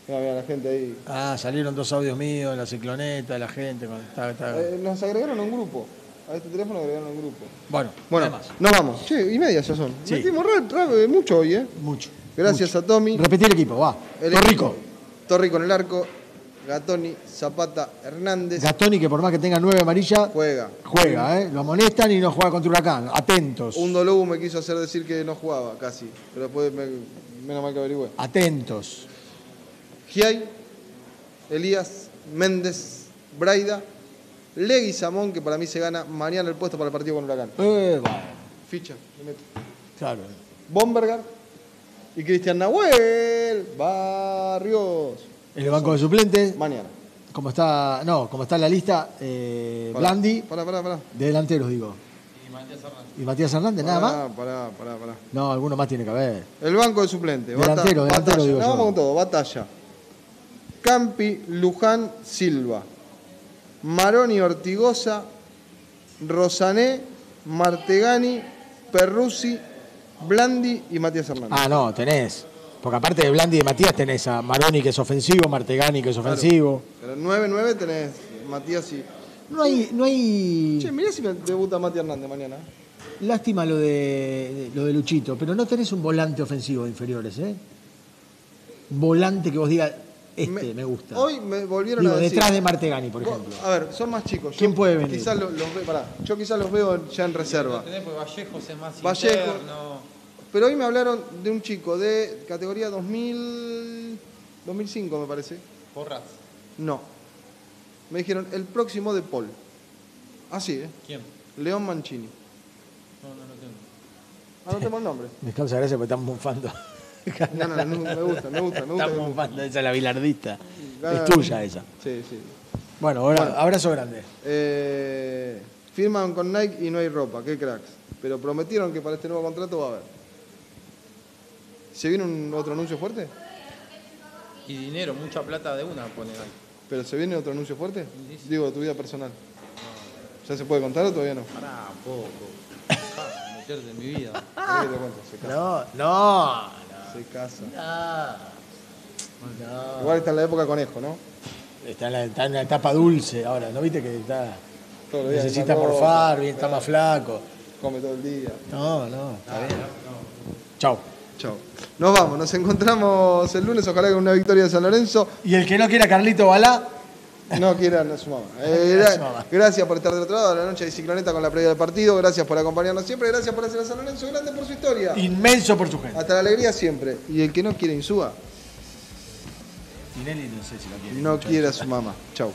Mira, mira, la gente ahí. Ah, salieron dos audios míos en la cicloneta, la gente. Está, está... Eh, nos agregaron a un grupo. A este teléfono agregaron a un grupo. Bueno, bueno, más. Nos vamos. Che, y media ya son. Sí. Metimos mucho hoy, ¿eh? Mucho. Gracias mucho. A Tommy. Repetí el equipo, va. El Torrico. Equipo. Torrico en el arco. Gatoni, Zapata, Hernández. Gatoni que por más que tenga nueve amarillas... Juega. Juega, ¿eh? Lo amonestan y no juega contra Huracán. Atentos. Un Dolobu me quiso hacer decir que no jugaba, casi. Pero después me, menos mal que averigüé. Atentos. Giai, Elías, Méndez, Braida, Leguizamón, que para mí se gana mañana el puesto para el partido con Huracán. Eh, va. Ficha, le meto. Claro. Bombergar. Y Cristian Nahuel, Barrios. El banco de suplentes. Mañana. Como está, no, como está en la lista, eh, pará, Blandi. Pará, pará, pará. De delanteros, digo. Y Matías Hernández. Y Matías Hernández, pará, nada más. Pará, pará, pará. No, alguno más tiene que haber. El banco de suplentes. Delantero, delantero, digo. No, vamos con todo. Batalla. Campi, Luján, Silva, Maroni, Ortigoza, Rosané, Martegani, Perruzzi, Blandi y Matías Hernández. Ah, no, tenés. Porque aparte de Blandi y de Matías tenés a Maroni, que es ofensivo, Martegani, que es ofensivo. Claro, pero nueve nueve tenés Matías y... No hay, no hay... Che, mirá si me debuta Mati Hernández mañana. Lástima lo de, de, lo de Luchito, pero no tenés un volante ofensivo de inferiores, ¿eh? Volante que vos digas, este me, me gusta. Hoy me volvieron Digo, a decir... detrás de Martegani, por vos, ejemplo. A ver, son más chicos. Yo, ¿quién puede venir? Quizás los, los, pará, yo quizás los veo ya en reserva. Tenés porque Vallejos es más Vallejo, interno. Pero hoy me hablaron de un chico de categoría dos mil, dos mil cinco, me parece. ¿Porras? No. Me dijeron, el próximo de Paul. Así, ¿eh? ¿Quién? León Mancini. No, no, no tengo. Ah, no tengo el nombre. Me causa gracia porque están bufando. No, no, no, me gusta, me gusta, me gusta. Están bufando, esa es la bilardista. La... Es tuya esa. Sí, sí. Bueno, ahora, bueno, abrazo grande. Eh, firman con Nike y no hay ropa, qué cracks. Pero prometieron que para este nuevo contrato va a haber. ¿Se viene un otro anuncio fuerte? Y dinero, mucha plata de una pone Nike. ¿Pero se viene otro anuncio fuerte? Digo, tu vida personal. ¿Ya se puede contar o todavía no? Pará, un poco. Ah, meterte en mi vida. ¿Qué te cuento? Se casa. No, no, no. Se casa. No. No. Igual está en la época conejo, ¿no? Está en la, está en la etapa dulce ahora, ¿no viste que está? Todo el día necesita está morfar, bien, está más flaco. Come todo el día. No, no, está bien. Chau. Chau. Nos vamos, nos encontramos el lunes, ojalá con una victoria de San Lorenzo. Y el que no quiera Carlito Balá. No quiera, no su mamá. Eh, no su mamá. Gracias por estar del otro lado de la noche de Cicloneta con la previa del partido. Gracias por acompañarnos siempre. Gracias por hacer a San Lorenzo grande por su historia. Inmenso por su gente. Hasta la alegría siempre. Y el que no quiere Insúa. Tinelli no sé si la quiere. No quiere a su mamá. Chau.